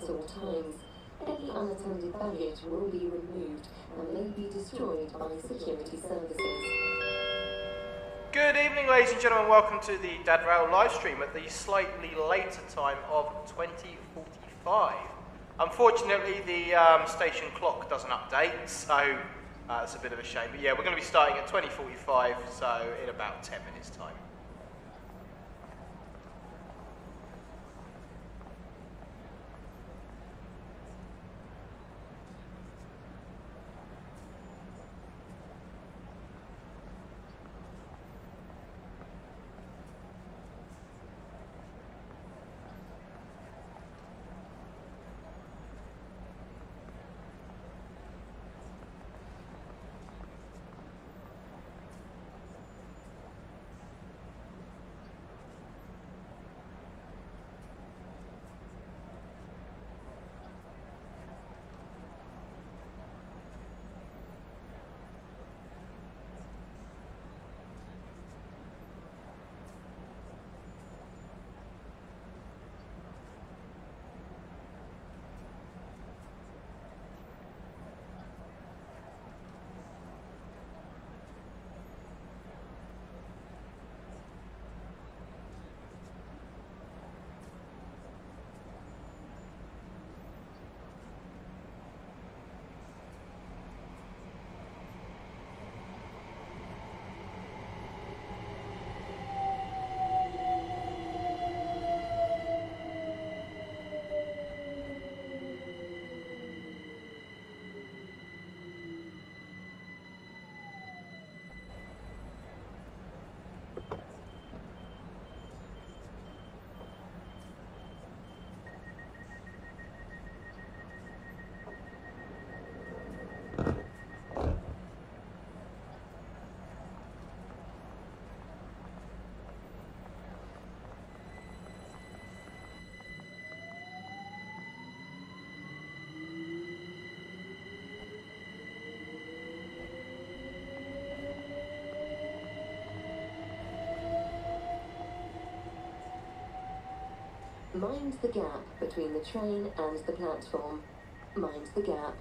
several times. Any unattended baggage will be removed and may be destroyed by security services. Good evening, ladies and gentlemen. Welcome to the Dad Rail live stream at the slightly later time of 20:45. Unfortunately, the station clock doesn't update, so it's a bit of a shame. But yeah, we're going to be starting at 20:45, so in about 10 minutes' time. Mind the gap between the train and the platform. Mind the gap.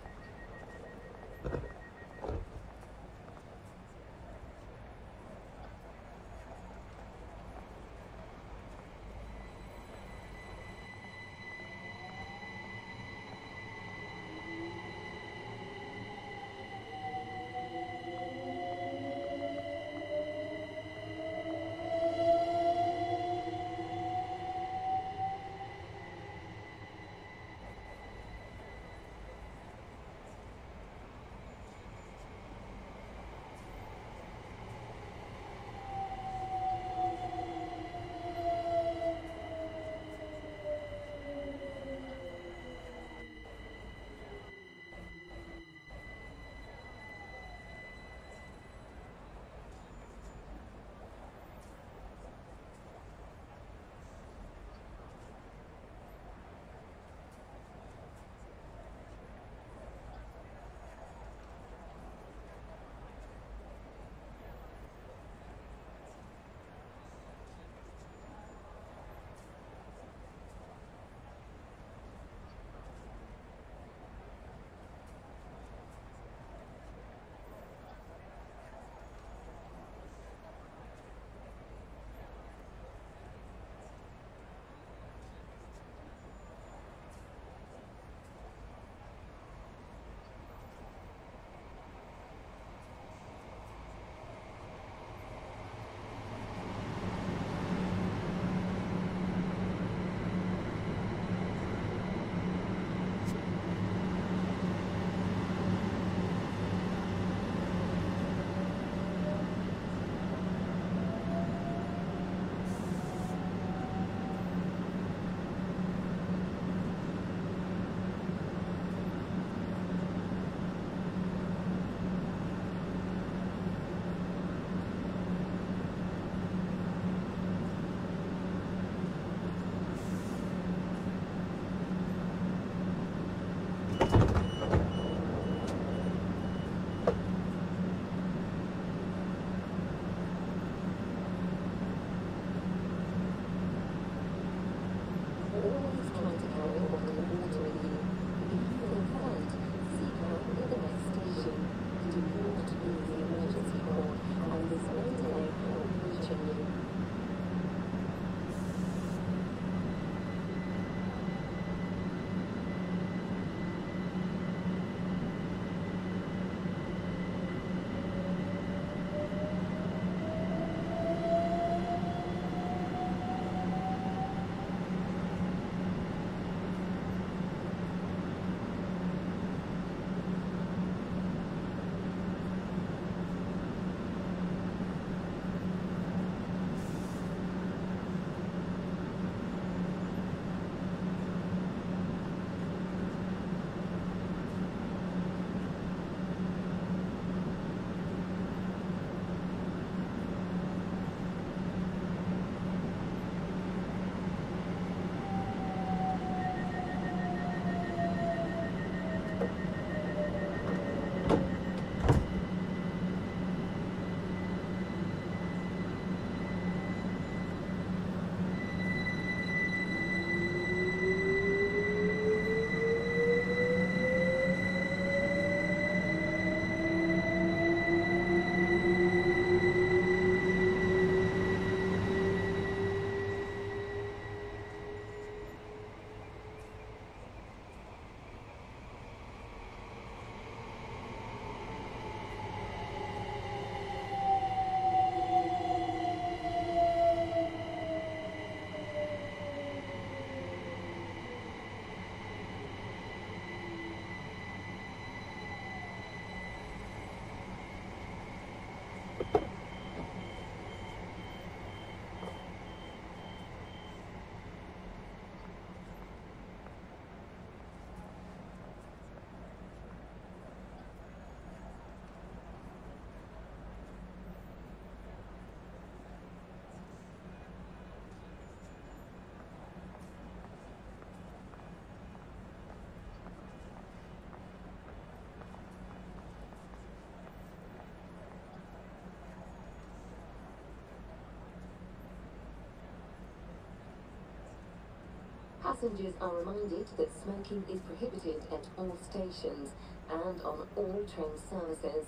Passengers are reminded that smoking is prohibited at all stations and on all train services.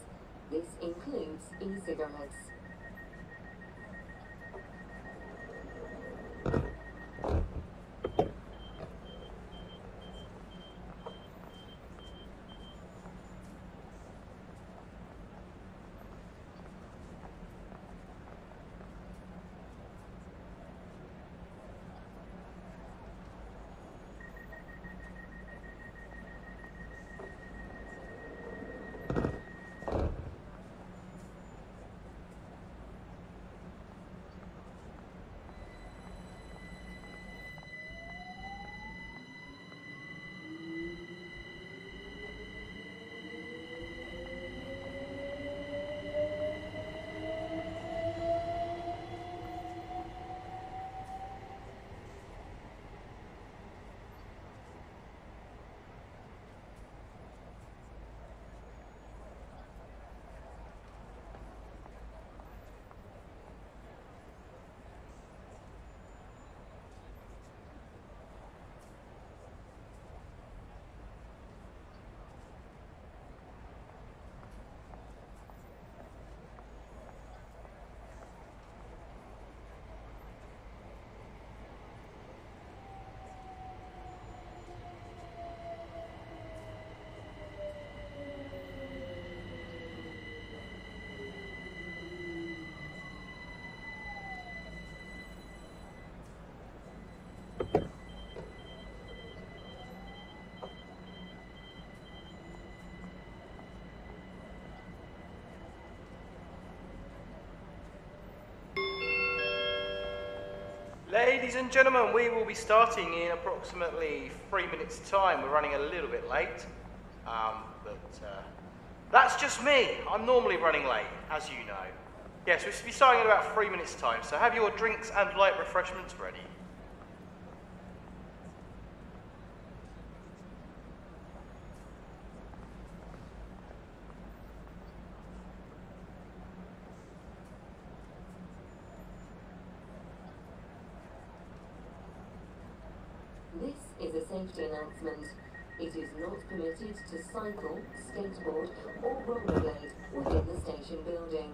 This includes e-cigarettes. Ladies and gentlemen, we will be starting in approximately 3 minutes time. We're running a little bit late, but that's just me. I'm normally running late, as you know. Yes, we should be starting in about 3 minutes time, so have your drinks and light refreshments ready. Announcement. It is not permitted to cycle, skateboard or rollerblade within the station building.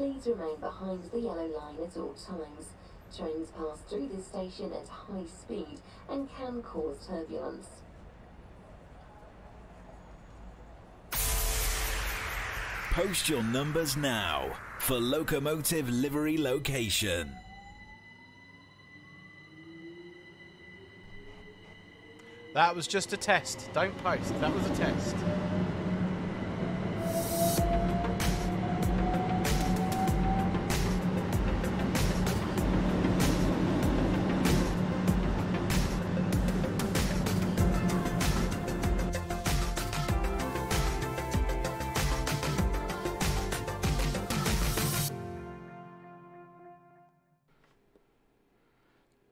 Please remain behind the yellow line at all times. Trains pass through this station at high speed and can cause turbulence. Post your numbers now for locomotive livery location. That was just a test. Don't post. That was a test.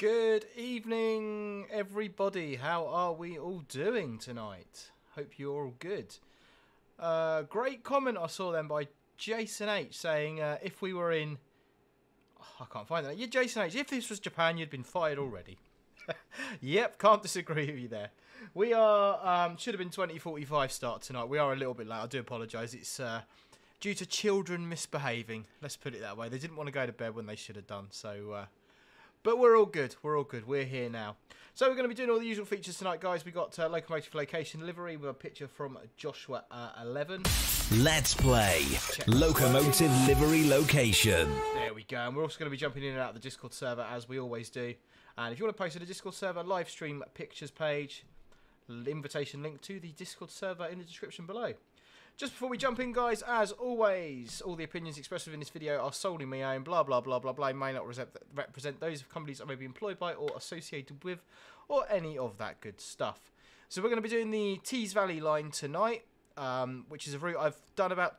Good evening, everybody. How are we all doing tonight? Hope you're all good. Great comment I saw then by Jason H saying, if we were in... Oh, I can't find that. Yeah, Jason H, if this was Japan, you'd been fired already. Yep, can't disagree with you there. We are... should have been 20:45 start tonight. We are a little bit late. I do apologise. It's due to children misbehaving. Let's put it that way. They didn't want to go to bed when they should have done, so... But we're all good. We're all good. We're here now. So we're going to be doing all the usual features tonight, guys. We got locomotive location livery with a picture from Joshua11. Let's play locomotive livery location. There we go. And we're also going to be jumping in and out of the Discord server as we always do. And if you want to post to the Discord server live stream pictures page, invitation link to the Discord server in the description below. Just before we jump in, guys, as always, all the opinions expressed within this video are solely my own, blah, blah, blah, blah, blah, may not represent those of companies I may be employed by or associated with or any of that good stuff. So we're going to be doing the Tees Valley Line tonight, which is a route I've done about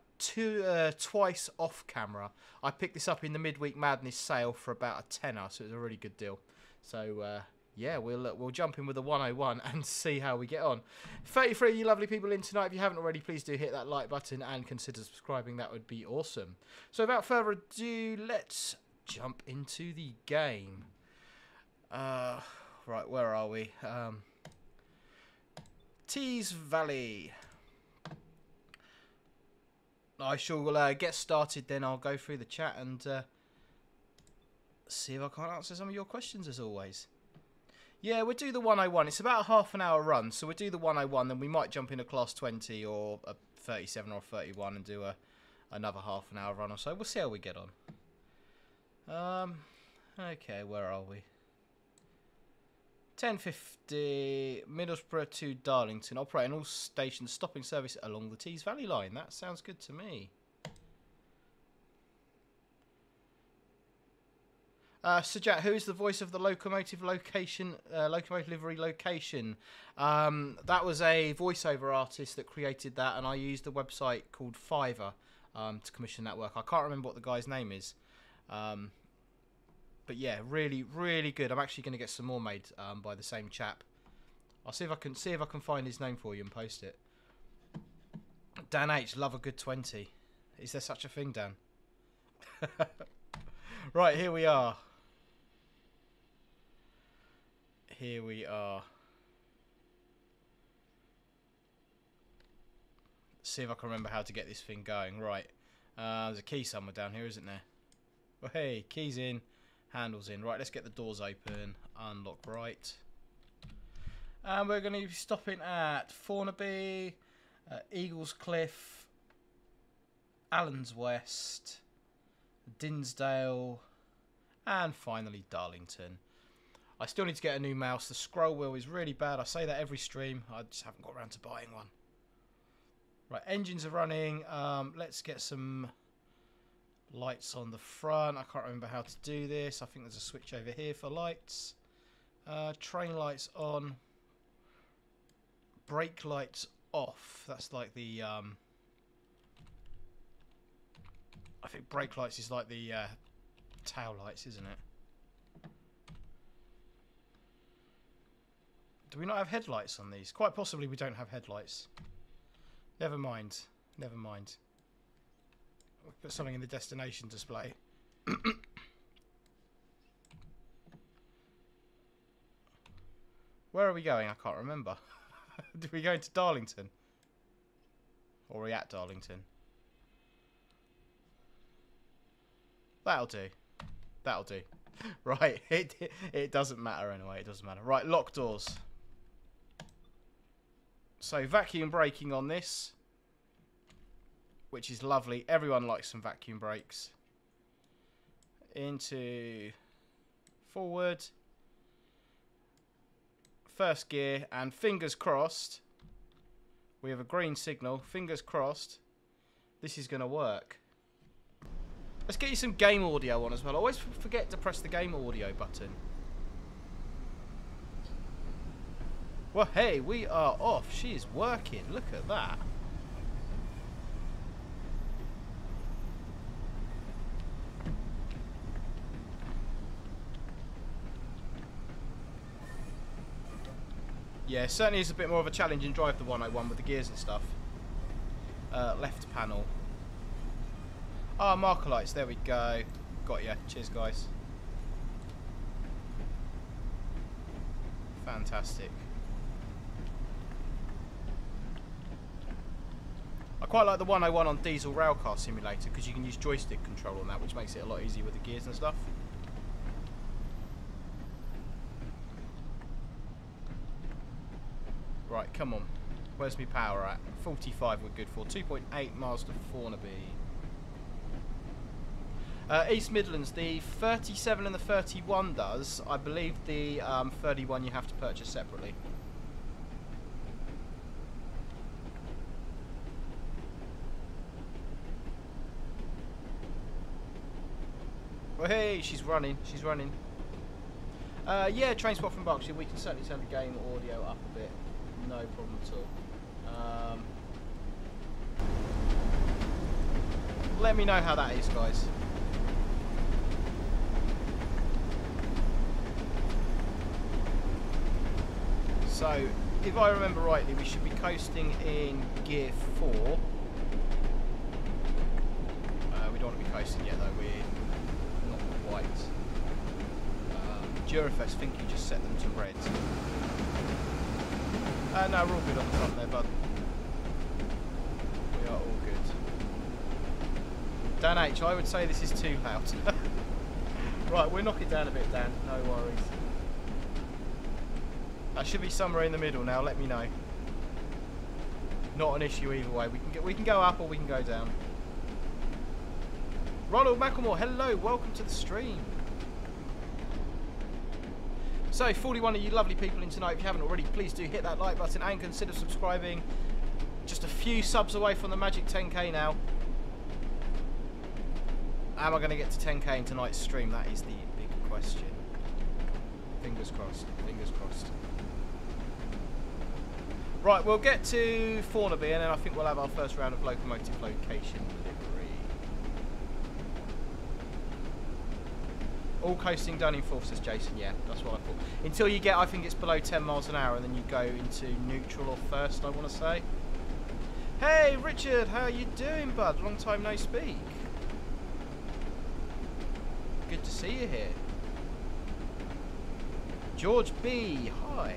twice off camera. I picked this up in the Midweek Madness sale for about a tenner, so it was a really good deal. So, yeah, we'll jump in with the 101 and see how we get on. 33 of you lovely people in tonight. If you haven't already, please do hit that like button and consider subscribing. That would be awesome. So without further ado, let's jump into the game. Right, where are we? Tees Valley. I shall get started then. I'll go through the chat and see if I can't answer some of your questions as always. Yeah, we'll do the 101. It's about a half an hour run, so we'll do the 101, then we might jump in a Class 20 or a 37 or a 31 and do another half an hour run or so. We'll see how we get on. Okay, where are we? 10:50, Middlesbrough to Darlington. Operating all stations, stopping service along the Tees Valley Line. That sounds good to me. Sir Jack, who is the voice of the locomotive location, locomotive livery location? That was a voiceover artist that created that, and I used a website called Fiverr to commission that work. I can't remember what the guy's name is, but yeah, really, really good. I'm actually going to get some more made by the same chap. I'll see if I can find his name for you and post it. Dan H, love a good 20. Is there such a thing, Dan? Right, here we are. Here we are. Let's see if I can remember how to get this thing going. Right. There's a key somewhere down here, isn't there? Well, hey, keys in, handles in. Right, let's get the doors open. Unlock right. And we're going to be stopping at Thornaby, Eaglescliffe, Allens West, Dinsdale, and finally Darlington. I still need to get a new mouse. The scroll wheel is really bad. I say that every stream. I just haven't got around to buying one. Right, engines are running. Let's get some lights on the front. I can't remember how to do this. I think there's a switch over here for lights. Train lights on. Brake lights off. That's like the... I think brake lights is like the tail lights, isn't it? Do we not have headlights on these? Quite possibly we don't have headlights. Never mind. Never mind. We'll put something in the destination display. Where are we going? I can't remember. Did we go to Darlington? Or are we at Darlington? That'll do. That'll do. Right. It doesn't matter anyway. It doesn't matter. Right. Lock doors. So vacuum braking on this, which is lovely. Everyone likes some vacuum brakes. Into forward. First gear, and fingers crossed, we have a green signal. Fingers crossed, this is going to work. Let's get you some game audio on as well. I always forget to press the game audio button. Well, hey, we are off. She is working. Look at that. Yeah, certainly is a bit more of a challenging drive, the 101, with the gears and stuff. Left panel. Ah, marker lights, there we go. Got ya. Cheers, guys. Fantastic. I quite like the 101 on Diesel Railcar Simulator, because you can use joystick control on that, which makes it a lot easier with the gears and stuff. Right, come on. Where's my power at? 45 we're good for. 2.8 miles to Thornaby. East Midlands, the 37 and the 31 does. I believe the 31 you have to purchase separately. Well, hey, she's running. She's running. Yeah, train spot from Berkshire. We can certainly turn the game audio up a bit. No problem at all. Let me know how that is, guys. So, if I remember rightly, we should be coasting in gear 4. We don't want to be coasting yet, though. We're not quite. Durafest, think you just set them to red. No, we're all good on the front there, bud. We are all good. Dan H, I would say this is too loud. Right, we'll knock it down a bit, Dan. No worries. That should be somewhere in the middle now. Let me know. Not an issue either way. We can go up or we can go down. Ronald McElmore, hello, welcome to the stream. So, 41 of you lovely people in tonight, if you haven't already, please do hit that like button and consider subscribing. Just a few subs away from the magic 10k now. Am I going to get to 10k in tonight's stream? That is the big question. Fingers crossed, fingers crossed. Right, we'll get to Thornaby and then I think we'll have our first round of locomotive location delivery. All coasting done in fourth, says Jason. Yeah, that's what I thought. Until you get, I think it's below 10 miles an hour, and then you go into neutral or first, I want to say. Hey, Richard, how are you doing, bud? Long time no speak. Good to see you here. George B, hi.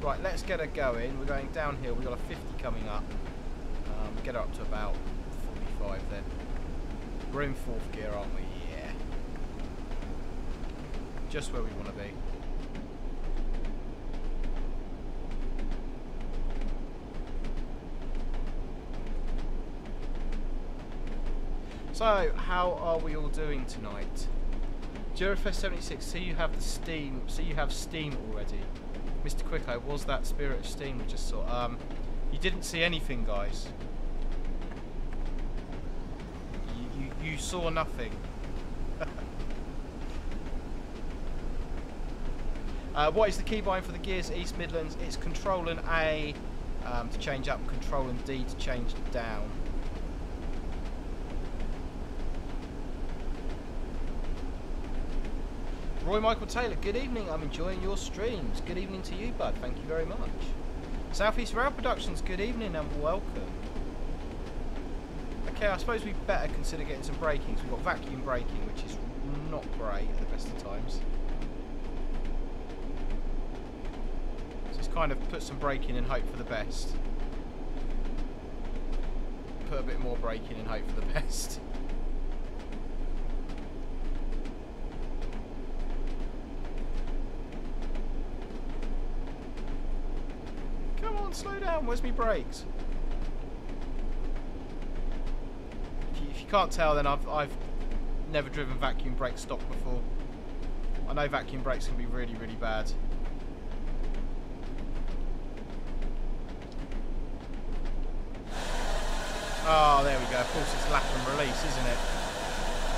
Right, let's get her going. We're going downhill. We've got a 50 coming up. Get her up to about 45 then. We're in fourth gear, aren't we? Yeah. Just where we want to be. So, how are we all doing tonight? Durafest 76, see you have the steam. See you have steam already. Mr. Quicko, was that Spirit of Steam we just saw? You didn't see anything, guys. You saw nothing. What is the keybind for the gears at East Midlands? It's Control and A to change up, Control and D to change down. Roy Michael Taylor, good evening. I'm enjoying your streams. Good evening to you, bud. Thank you very much. Southeast Rail Productions, good evening and welcome. Okay, I suppose we better consider getting some brakings. We've got vacuum braking, which is not great at the best of times. So it's kind of put some braking and hope for the best. put a bit more brake in and hope for the best. Come on, slow down. Where's me brakes? If you can't tell, then I've never driven vacuum brake stock before. I know vacuum brakes can be really, really bad. Oh, there we go. Of course, it's lap and release, isn't it?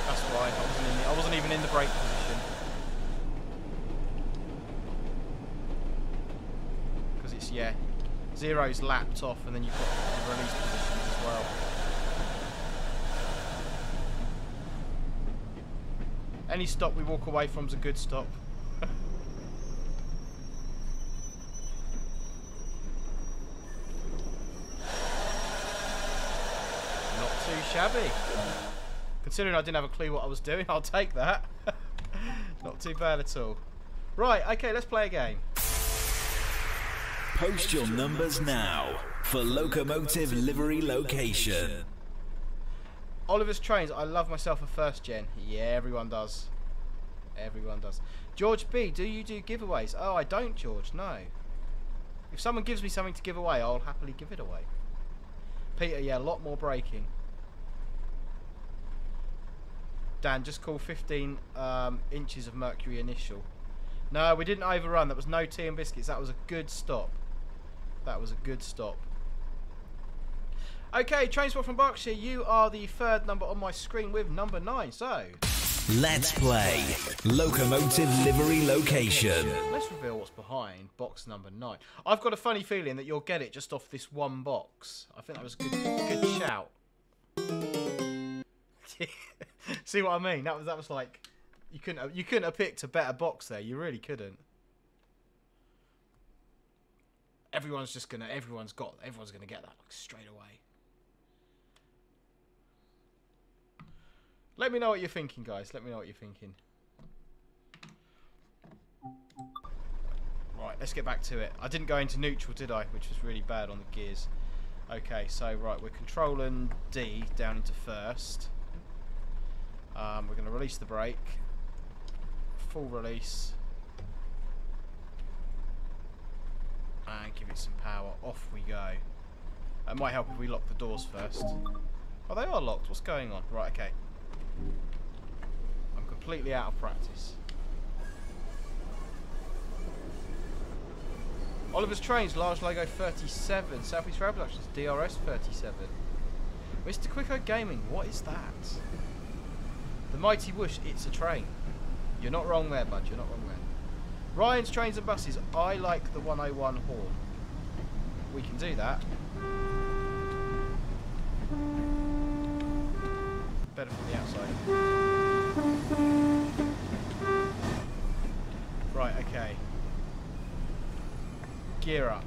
That's why I wasn't even in the brake position, because it's, yeah, zero's lapped off, and then you've got the release positions as well. Any stop we walk away from is a good stop. Not too shabby. Considering I didn't have a clue what I was doing, I'll take that. Not too bad at all. Right, okay, let's play a game. Post your numbers now for locomotive livery location. Oliver's Trains, I love myself a first gen. Yeah, everyone does. Everyone does. George B, do you do giveaways? Oh, I don't, George, no. If someone gives me something to give away, I'll happily give it away. Peter, yeah, a lot more braking. Dan, just call 15 inches of mercury initial. No, we didn't overrun. That was no tea and biscuits. That was a good stop. That was a good stop. Okay, Trainspot from Berkshire, you are the third number on my screen with number 9, so... Let's play Locomotive Livery Location. Let's reveal what's behind box number 9. I've got a funny feeling that you'll get it just off this one box. I think that was a good shout. See what I mean? That was like... You couldn't have picked a better box there. You really couldn't. Everyone's gonna get that like straight away. Let me know what you're thinking, guys. Let me know what you're thinking. Right, let's get back to it. I didn't go into neutral, did I? Which was really bad on the gears. Okay, so, right, we're controlling D down into first. We're going to release the brake. Full release. And give it some power. Off we go. It might help if we lock the doors first. Oh, they are locked. What's going on? Right, okay. I'm completely out of practice. Oliver's Trains, large logo 37. Southeast Rail Productions, DRS 37. Mr. Quicko Gaming, what is that? The Mighty Whoosh, it's a train. You're not wrong there, bud. You're not wrong there. Ryan's Trains and Buses, I like the 101 horn. We can do that. Better from the outside. Right, okay. Gear up.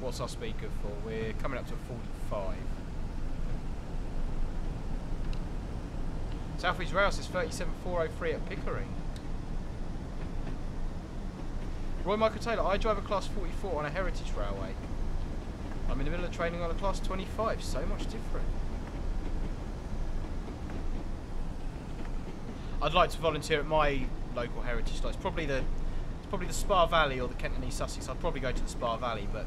What's our speed good for? We're coming up to 45. Southeast Rail says 37403 at Pickering. Roy Michael Taylor, I drive a class 44 on a heritage railway. I'm in the middle of training on a class 25, so much different. I'd like to volunteer at my local heritage site. It's probably the Spa Valley or the Kent and East Sussex. I'd probably go to the Spa Valley, but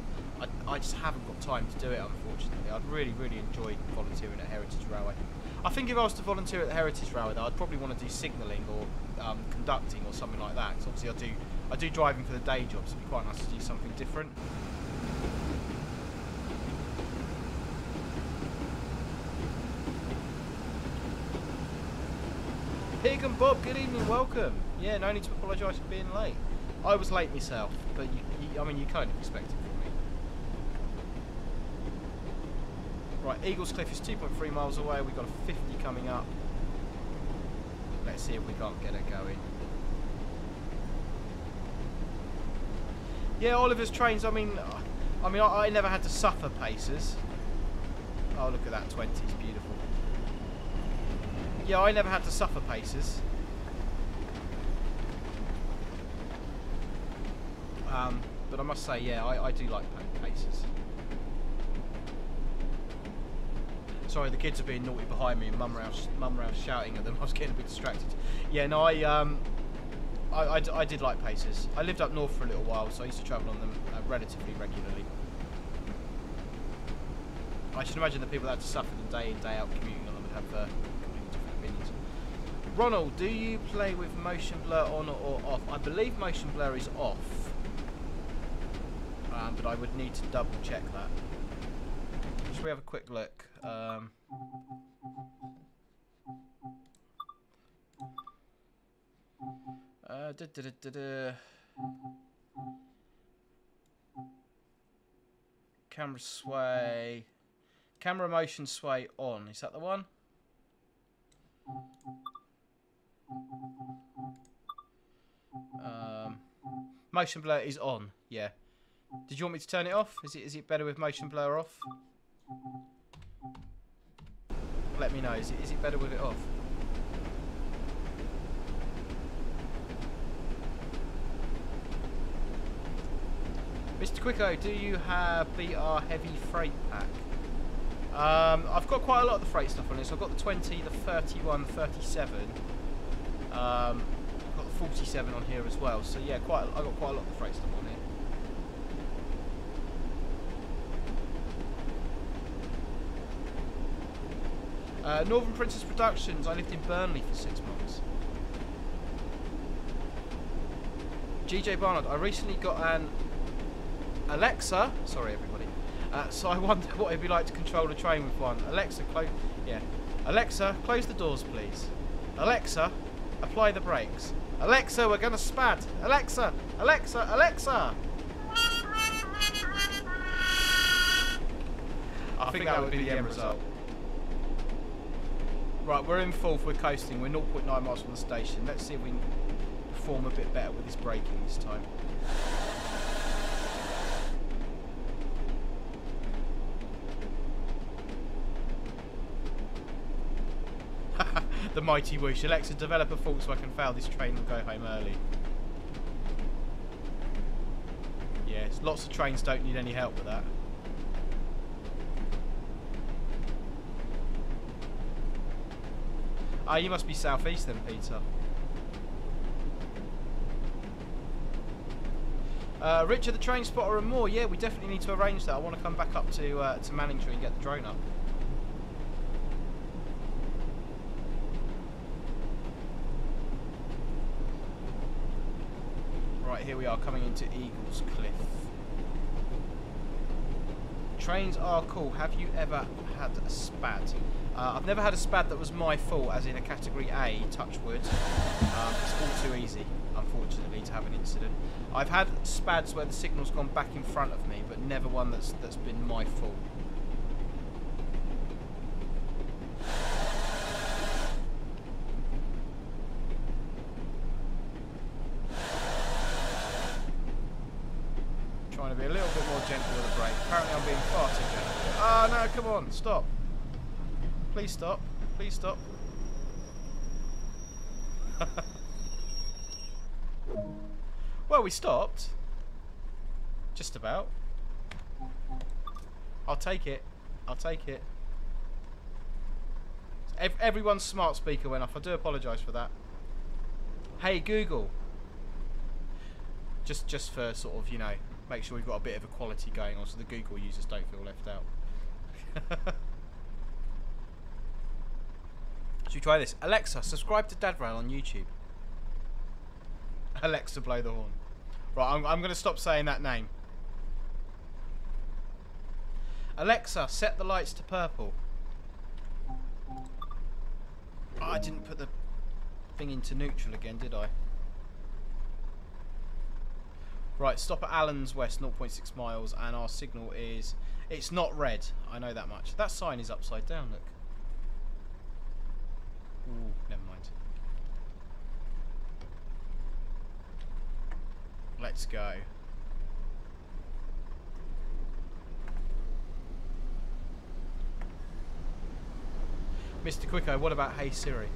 I just haven't got time to do it, unfortunately. I'd really, really enjoy volunteering at Heritage Railway. I think if I was to volunteer at the Heritage Railway, though, I'd probably want to do signalling or conducting or something like that. Because obviously I do driving for the day job, so it'd be quite nice to do something different. Hig and Bob, good evening, welcome. Yeah, no need to apologise for being late. I was late myself, but I mean, you kind of expect it from me. Right, Eaglescliffe is 2.3 miles away. We've got a 50 coming up. Let's see if we can't get it going. Yeah, Oliver's Trains. I never had to suffer paces. Oh, look at that 20. It's beautiful. Yeah, I never had to suffer paces. But I must say, yeah, I do like paces. sorry, the kids are being naughty behind me and mum rouse shouting at them. I was getting a bit distracted. Yeah, no, I did like paces. I lived up north for a little while, so I used to travel on them relatively regularly. I should imagine the people that had to suffer them day in, day out commuting on them would have completely different opinions. Ronald, do you play with motion blur on or off? I believe motion blur is off, but I would need to double check that. Should we have a quick look? Camera sway, camera motion sway on. Is that the one? Motion blur is on. Yeah. Did you want me to turn it off? Is it better with motion blur off? Let me know. Is it better with it off? Mr. Quicko, do you have BR heavy freight pack? I've got quite a lot of the freight stuff on it. So I've got the 20, the 31, 37. I've got the 47 on here as well. So yeah, I got quite a lot of the freight stuff on here. Northern Princess Productions, I lived in Burnley for 6 months. GJ Barnard, I recently got an Alexa, sorry everybody, so I wonder what it'd be like to control a train with one. Alexa, Alexa, close the doors please. Alexa, apply the brakes. Alexa, we're gonna spad. Alexa, Alexa, Alexa! I think that would be the end result. Right, we're in fourth, we're coasting, we're 0.9 miles from the station. Let's see if we can perform a bit better with this braking this time. The mighty whoosh. Alexa, develop a fault so I can fail this train and go home early. Yes, lots of trains don't need any help with that. Ah, you must be southeast then, Peter. Richard, the train spotter and more. Yeah, we definitely need to arrange that. I want to come back up to Manningtree and get the drone up. Right, here we are coming into Eaglescliffe. Trains are cool. Have you ever had a spat? I've never had a spad that was my fault, as in a category A, touch wood. It's all too easy, unfortunately, to have an incident. I've had spads where the signal's gone back in front of me, but never one that's been my fault. Trying to be a little bit more gentle with the brake. Apparently I'm being far too gentle. Oh no, come on, stop. Please stop. Please stop. Well, we stopped. Just about. I'll take it. I'll take it. Everyone's smart speaker went off. I do apologise for that. Hey, Google. Just for sort of, you know, make sure we've got a bit of equality going on so the Google users don't feel left out. Should we try this? Alexa, subscribe to DadRail on YouTube. Alexa, blow the horn. Right, I'm going to stop saying that name. Alexa, set the lights to purple. Oh, I didn't put the thing into neutral again, did I? Right, stop at Allens West, 0.6 miles, and our signal is... It's not red, I know that much. That sign is upside down, look. Ooh, never mind. Let's go. Mr. Quicko, what about Hey Siri?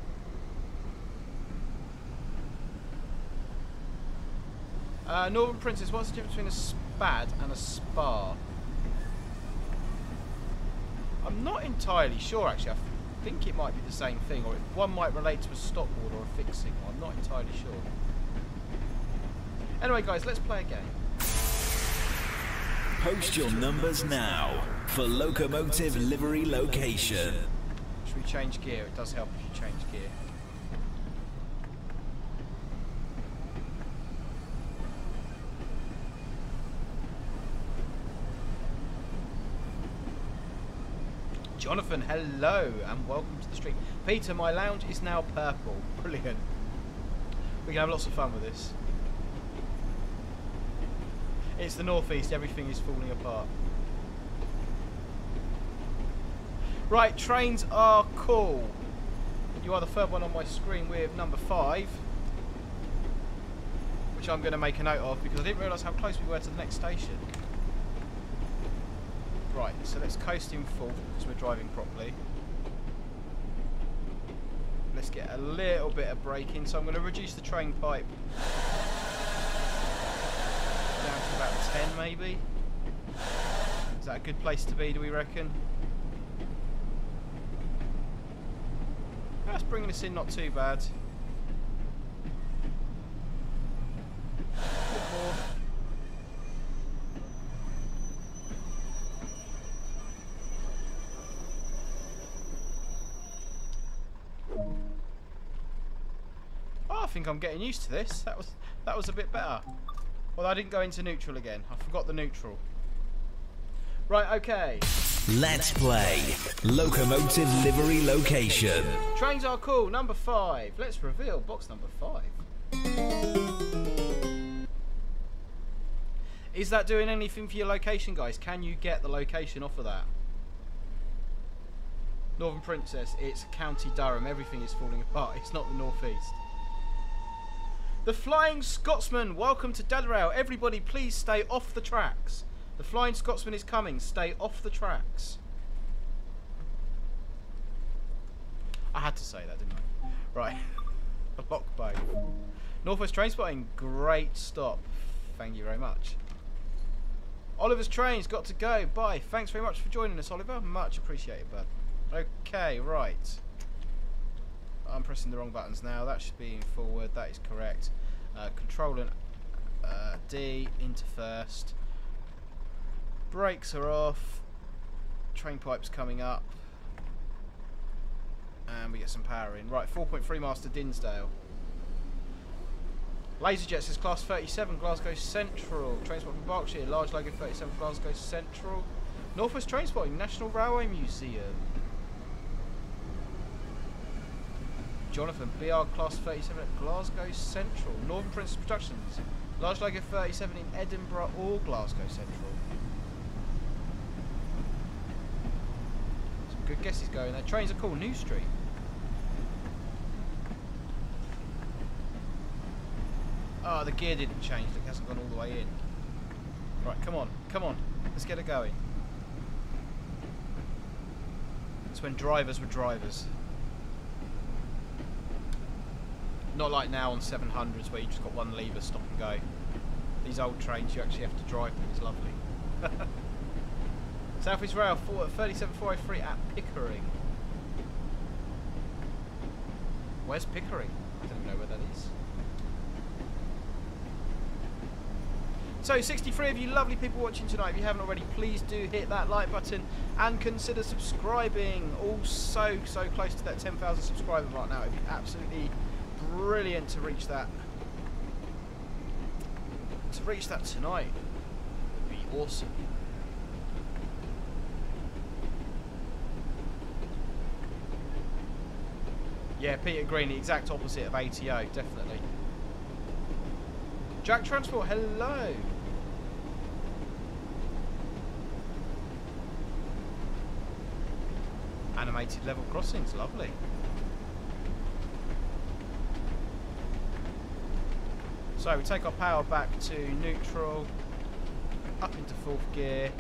Northern Princess, what's the difference between a spad and a spa? I'm not entirely sure, actually. I think it might be the same thing, or one might relate to a stop board or a fixing. I'm not entirely sure. Anyway, guys, let's play a game. Post your numbers now for locomotive livery location. Should we change gear? It does help if you change gear. Jonathan, hello and welcome to the stream. Peter, my lounge is now purple. Brilliant. We can have lots of fun with this. It's the northeast, everything is falling apart. Right, trains are cool. You are the third one on my screen with number 5, which I'm going to make a note of because I didn't realise how close we were to the next station. Right, so let's coast in full because we're driving properly. Let's get a little bit of braking, so I'm going to reduce the train pipe down to about 10 maybe. Is that a good place to be, do we reckon? That's bringing us in not too bad. I think I'm getting used to this. That was a bit better. Well, I didn't go into neutral again. I forgot the neutral. Right, okay. Let's play locomotive livery location. Trains are cool. Number 5. Let's reveal box number 5. Is that doing anything for your location, guys? Can you get the location off of that? Northern Princess. It's County Durham. Everything is falling apart. It's not the northeast. The Flying Scotsman, welcome to Dadrail. Everybody, please stay off the tracks. The Flying Scotsman is coming. Stay off the tracks. I had to say that, didn't I? Right. The Lockbow. Northwest Train Spotting, great stop. Thank you very much. Oliver's train's got to go. Bye. Thanks very much for joining us, Oliver. Much appreciated, bud. Okay, right. I'm pressing the wrong buttons now. That should be in forward. That is correct. Control and D into first. Brakes are off. Train pipe's coming up. And we get some power in. Right, 4.3 miles to Dinsdale. Laserjet says Class 37, Glasgow Central. Trainspot from Berkshire, large logo 37, Glasgow Central. Northwest Trainspotting, National Railway Museum. Jonathan, BR Class 37 at Glasgow Central. Northern Princess Productions, large logo 37 in Edinburgh or Glasgow Central. Some good guesses going there. Trains are cool. New Street. Ah, oh, the gear didn't change. It hasn't gone all the way in. Right, come on, come on. Let's get it going. That's when drivers were drivers. Not like now on 700s where you just got one lever, stop and go. These old trains, you actually have to drive them. It's lovely. South East Rail, 37403 at Pickering. Where's Pickering? I don't know where that is. So 63 of you lovely people watching tonight. If you haven't already, please do hit that like button and consider subscribing. Also, so close to that 10,000 subscriber mark now. It'd be absolutely brilliant to reach that. To reach that tonight would be awesome. Yeah, Peter Green, the exact opposite of ATO, definitely. Jack Transport, hello. Animated level crossings, lovely. So we take our power back to neutral, up into fourth gear,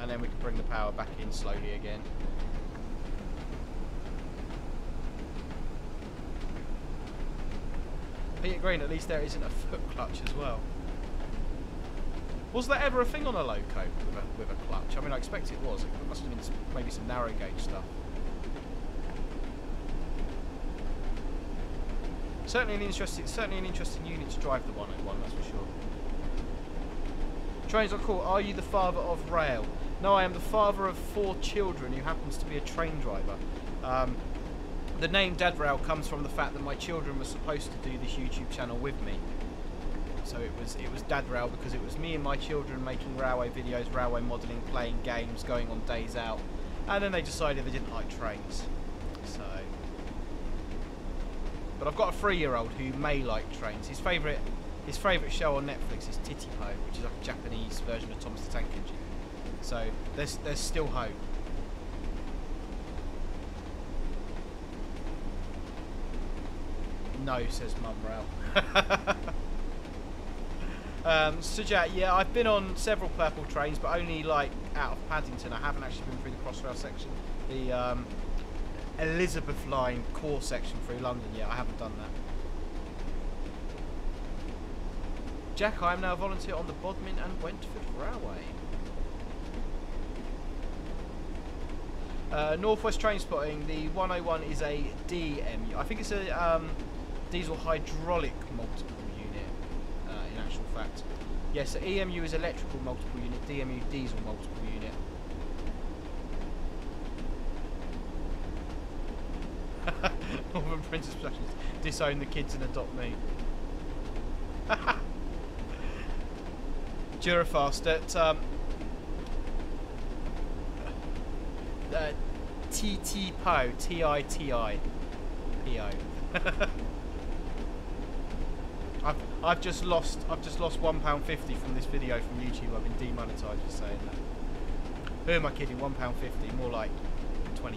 and then we can bring the power back in slowly again. Peter Green, at least there isn't a foot clutch as well. Was there ever a thing on a loco with a clutch? I mean, I expect it was. It must have been maybe some narrow gauge stuff. Certainly an interesting unit to drive the 101, that's for sure. Trains.call, are you the father of rail? No, I am the father of 4 children who happens to be a train driver. The name Dad Rail comes from the fact that my children were supposed to do this YouTube channel with me. So it was Dad Rail because it was me and my children making railway videos, railway modelling, playing games, going on days out. And then they decided they didn't like trains. So... But I've got a 3-year-old who may like trains. His favourite show on Netflix is Titipo, which is like a Japanese version of Thomas the Tank Engine. So there's still hope. No, says Mum Rail. Sujat, yeah, I've been on several purple trains, but only like out of Paddington. I haven't actually been through the Crossrail section. The Elizabeth Line core section through London. Yeah, I haven't done that. Jack, I am now a volunteer on the Bodmin and Wentford Railway. Northwest Train Spotting, the 101 is a DMU. I think it's a diesel hydraulic multiple unit in actual fact. Yes, yeah, so EMU is electrical multiple unit, DMU diesel multiple unit. Northern Princess Productions, disown the kids and adopt me. Durafast at Titipo, T-I-T-I-P-O. I've just lost £1.50 from this video from YouTube. I've been demonetised for saying that. Who am I kidding? £1.50, more like 20p.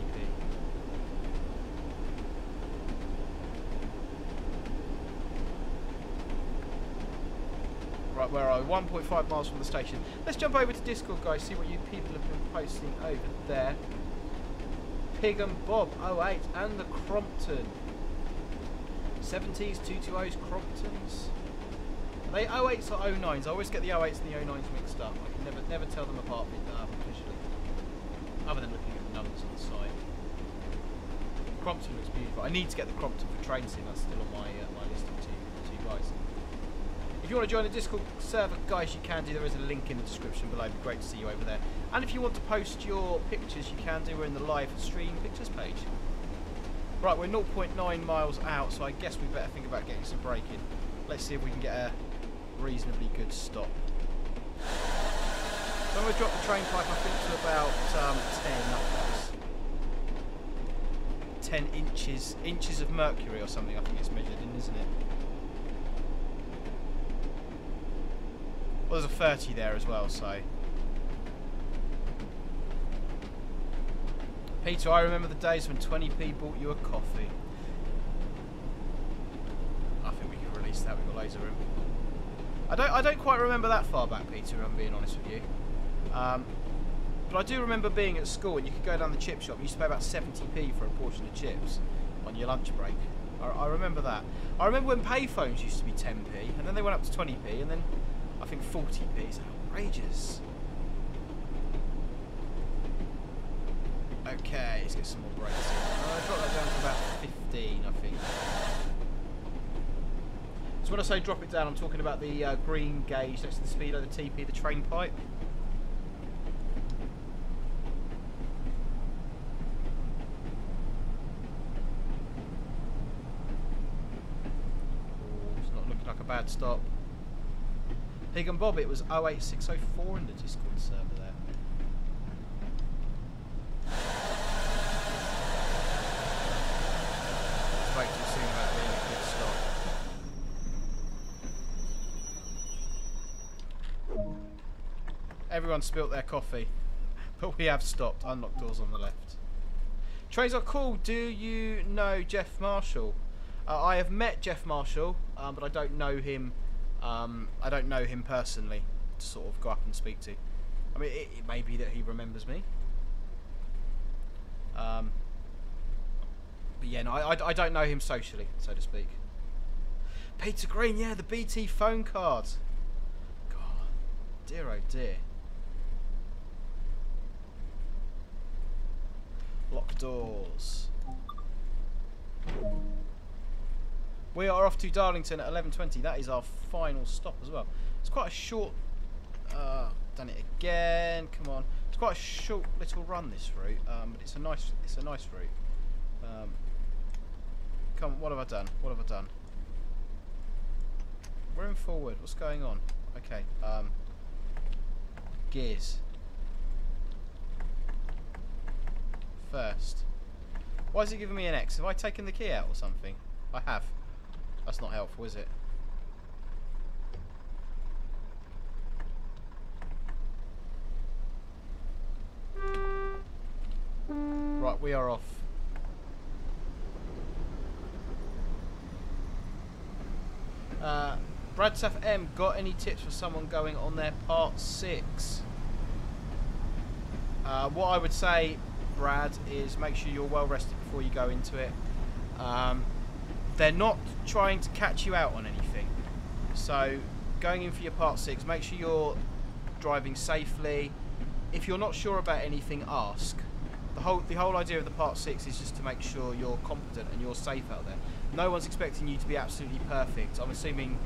Right, where are we? 1.5 miles from the station. Let's jump over to Discord, guys, see what you people have been posting over there. Pig and Bob 08 and the Crompton. 70s, 220s, Cromptons. Are they 08s or 09s? I always get the 08s and the 09s mixed up. I can never tell them apart visually. Other than looking at numbers on the side. Crompton looks beautiful. I need to get the Crompton for train sim. That's still on my my list of two guys. If you want to join the Discord server, guys, you can do. There is a link in the description below. It'd be great to see you over there. And if you want to post your pictures, you can do. We're in the live stream pictures page. Right, we're 0.9 miles out, so I guess we better think about getting some braking. Let's see if we can get a reasonably good stop. So I'm going to drop the train pipe, I think, to about 10 inches of mercury or something. I think it's measured in, isn't it? Well, there's a 30 there as well, so... Peter, I remember the days when 20p bought you a coffee. I think we can release that, we've got loads of room. I don't quite remember that far back, Peter, if I'm being honest with you. But I do remember being at school and you could go down the chip shop, you used to pay about 70p for a portion of chips on your lunch break. I remember that. I remember when payphones used to be 10p, and then they went up to 20p, and then... I think 40p is outrageous. Okay, let's get some more brakes in. I dropped that down to about 15, I think. So when I say drop it down, I'm talking about the green gauge next to the speedo, the TP, the train pipe. Oh, it's not looking like a bad stop. Pig and Bob, it was 08604 in the Discord server there. Spoke too soon about being a good stop. Everyone spilt their coffee, but we have stopped. Unlocked doors on the left. Trains are cool. Do you know Jeff Marshall? I have met Jeff Marshall, but I don't know him. I don't know him personally to sort of go up and speak to. I mean, it may be that he remembers me. But yeah, no, I don't know him socially, so to speak. Peter Green, yeah, the BT phone card. God, Dear, oh dear. Lock doors. We are off to Darlington at 11:20. That is our final stop as well. It's quite a short... done it again. Come on. It's quite a short little run, this route, but it's a nice route. Come on, what have I done? What have I done? We're in forward. What's going on? Okay. Gears. First. Why is it giving me an X? Have I taken the key out or something? I have. That's not helpful, is it? Right, we are off. Bradsaf M, got any tips for someone going on their part 6? What I would say, Brad, is make sure you're well rested before you go into it. They're not trying to catch you out on anything. So going in for your part 6, make sure you're driving safely. If you're not sure about anything, ask. The whole idea of the part 6 is just to make sure you're competent and you're safe out there. No one's expecting you to be absolutely perfect. I'm assuming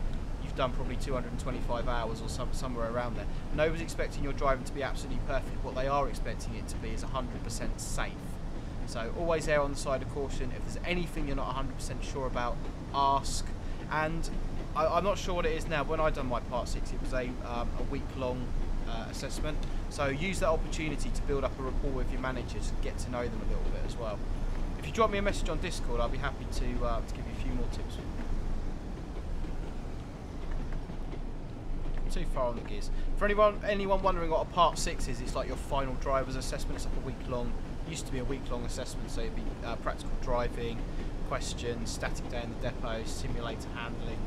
you've done probably 225 hours or somewhere around there. Nobody's expecting your driving to be absolutely perfect. What they are expecting it to be is 100% safe. So always err on the side of caution. If there's anything you're not 100% sure about, ask. And I'm not sure what it is now. When I done my part 6, it was a week-long assessment. So use that opportunity to build up a rapport with your managers and get to know them a little bit as well. If you drop me a message on Discord, I'll be happy to give you a few more tips. Too far on the gears. For anyone wondering what a part 6 is, it's like your final driver's assessment. It's like a week-long, used to be a week-long assessment, so it'd be practical driving, questions, static day in the depot, simulator handling.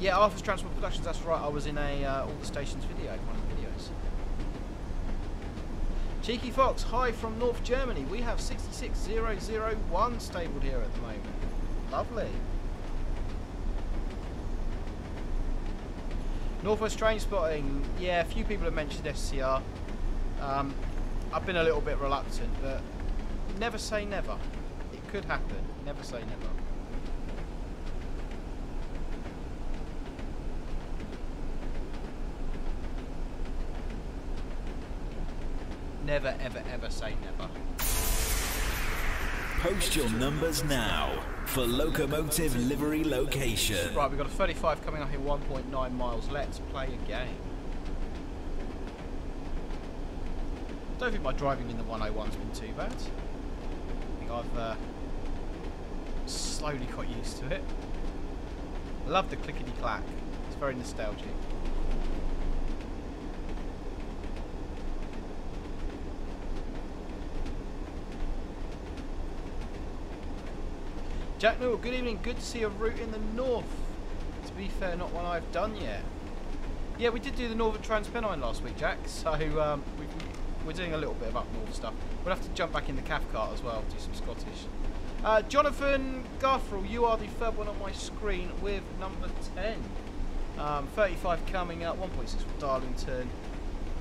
Yeah, Arthur's Transport Productions, that's right, I was in a All the Stations video, one of the videos. Cheeky Fox, hi from North Germany. We have 66001 stabled here at the moment. Lovely. Northwest Train Spotting, yeah, a few people have mentioned SCR. I've been a little bit reluctant, but never say never. It could happen, never say never. Never, ever, ever say never. Post your numbers now for locomotive livery location. Right, we've got a 35 coming up here, 1.9 miles. Let's play a game. Don't think my driving in the 101's been too bad. I think I've slowly got used to it. I love the clickety-clack. It's very nostalgic. Jack Newell, good evening. Good to see a route in the north. To be fair, not one I've done yet. Yeah, we did do the Northern Transpennine last week, Jack. So we're doing a little bit of up north stuff. We'll have to jump back in the cav cart as well, do some Scottish. Jonathan Garfrell, you are the third one on my screen with number 10. 35 coming up, 1.6 for Darlington.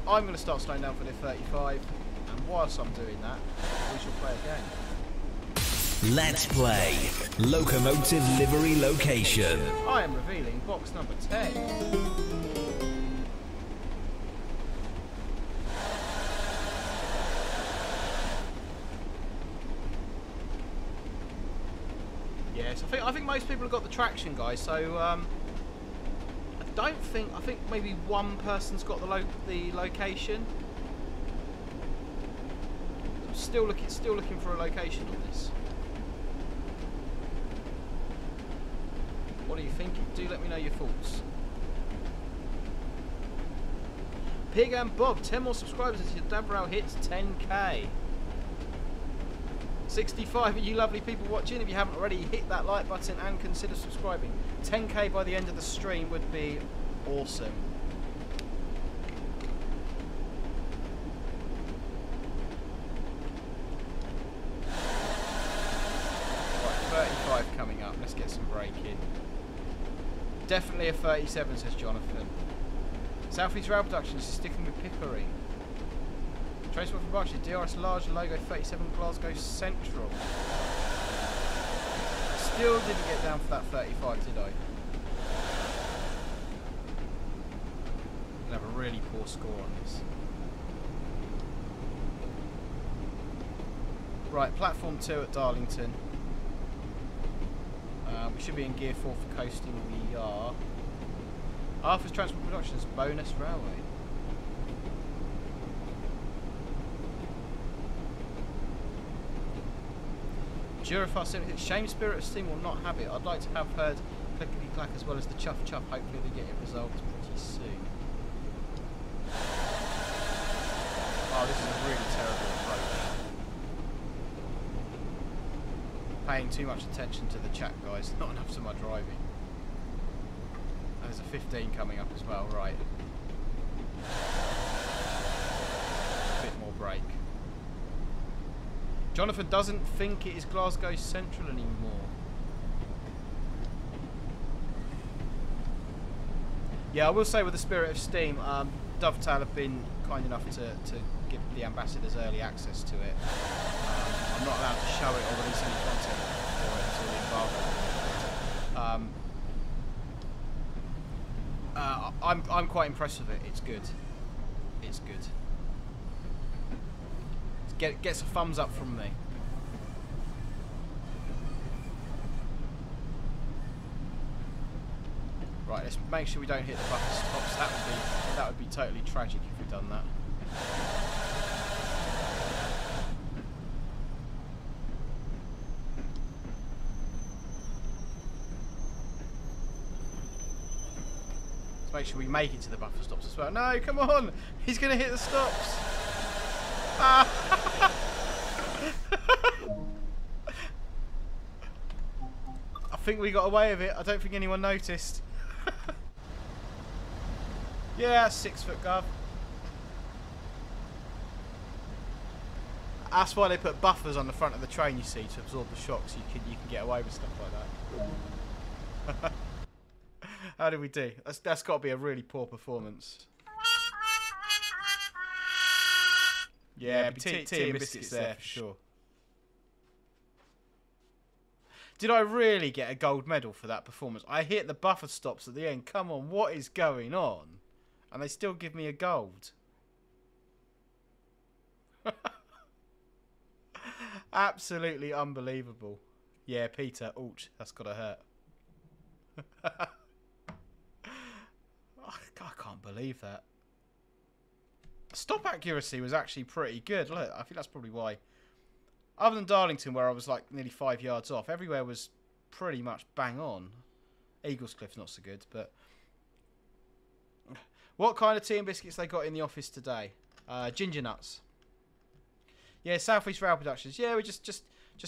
I'm going to start slowing down for the 35. And whilst I'm doing that, we shall play a game. Let's play locomotive livery location. I am revealing box number 10. Yes, I think most people have got the traction, guys. So I think maybe one person's got the location. I'm still looking for a location on this. What are you thinking? Do let me know your thoughts. Pig and Bob, 10 more subscribers as your Dabrau hits 10k. 65 of you lovely people watching. If you haven't already, hit that like button and consider subscribing. 10k by the end of the stream would be awesome. Right, 35 coming up. Let's get some braking. Definitely a 37, says Jonathan. Southeast Rail Productions is sticking with Pickering. Traceable from Berkshire, DRS large logo 37 Glasgow Central. Still didn't get down for that 35, did I? I have a really poor score on this. Right, platform 2 at Darlington. We should be in gear 4 for coasting. We are. Arthur's Transport Productions, bonus railway. Durafar 76. Shame Spirit of Steam will not have it. I'd like to have heard Clickety Clack as well as the Chuff Chuff. Hopefully they get it resolved pretty soon. Oh, this is a really terrible approach. Paying too much attention to the chat, guys. Not enough to my driving. And there's a 15 coming up as well, right. A bit more brake. Jonathan doesn't think it is Glasgow Central anymore. Yeah, I will say with the Spirit of Steam, Dovetail have been kind enough to give the ambassadors early access to it. I'm not allowed to show it or release any content for it until the embargo. I'm quite impressed with it. It's good. It's good. Gets a thumbs up from me. Right, let's make sure we don't hit the buffer stops. That would be totally tragic if we'd done that. Let's make sure we make it to the buffer stops as well. No, come on! He's gonna hit the stops. I think we got away with it. I don't think anyone noticed. Yeah, 6 foot gov. That's why they put buffers on the front of the train, you see, to absorb the shocks. You can get away with stuff like that. How did we do? That's got to be a really poor performance. Yeah, tea and biscuits there for sure. Did I really get a gold medal for that performance? I hit the buffer stops at the end. Come on, what is going on? And they still give me a gold. Absolutely unbelievable. Yeah, Peter, ouch, that's got to hurt. I can't believe that. Stop accuracy was actually pretty good. Look, I think that's probably why. Other than Darlington, where I was like nearly 5 yards off, everywhere was pretty much bang on. Eaglescliffe's not so good, but... What kind of tea and biscuits they got in the office today? Ginger nuts. Yeah, Southeast Rail Productions. Yeah, we just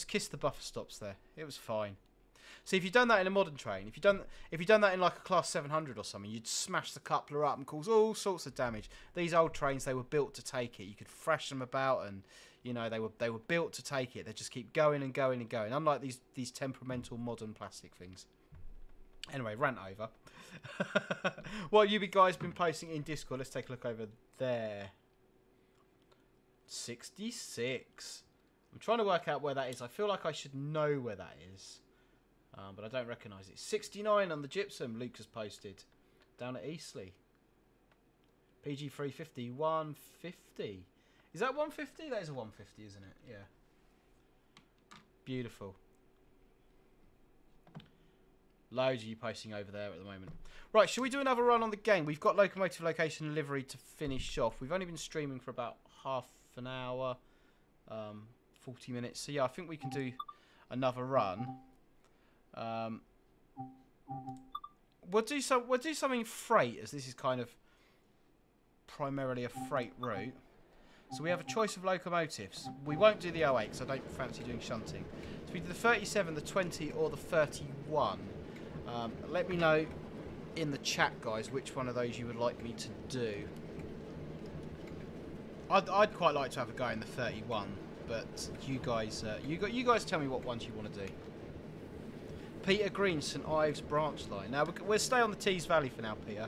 kissed the buffer stops there. It was fine. See, if you'd done that in a modern train, if you'd done that in like a Class 700 or something, you'd smash the coupler up and cause all sorts of damage. These old trains, they were built to take it. You could thrash them about, and you know they were built to take it. They just keep going and going and going. Unlike these temperamental modern plastic things. Anyway, rant over. What have you guys been posting in Discord? Let's take a look over there. 66. I'm trying to work out where that is. I feel like I should know where that is. But I don't recognise it. 69 on the gypsum, Luke has posted. Down at Eastleigh. PG 350, 150. Is that 150? That is a 150, isn't it? Yeah. Beautiful. Loads of you posting over there at the moment. Right, should we do another run on the game? We've got locomotive location livery to finish off. We've only been streaming for about half an hour, 40 minutes. So yeah, I think we can do another run. We'll do something freight, as this is kind of primarily a freight route. So we have a choice of locomotives. We won't do the 08 because I don't fancy doing shunting. So we do the 37, the 20 or the 31. Let me know in the chat, guys, which one of those you would like me to do. I'd quite like to have a go in the 31, but you guys tell me what ones you want to do. Peter Green, St Ives branch line. Now, we'll stay on the Tees Valley for now, Peter.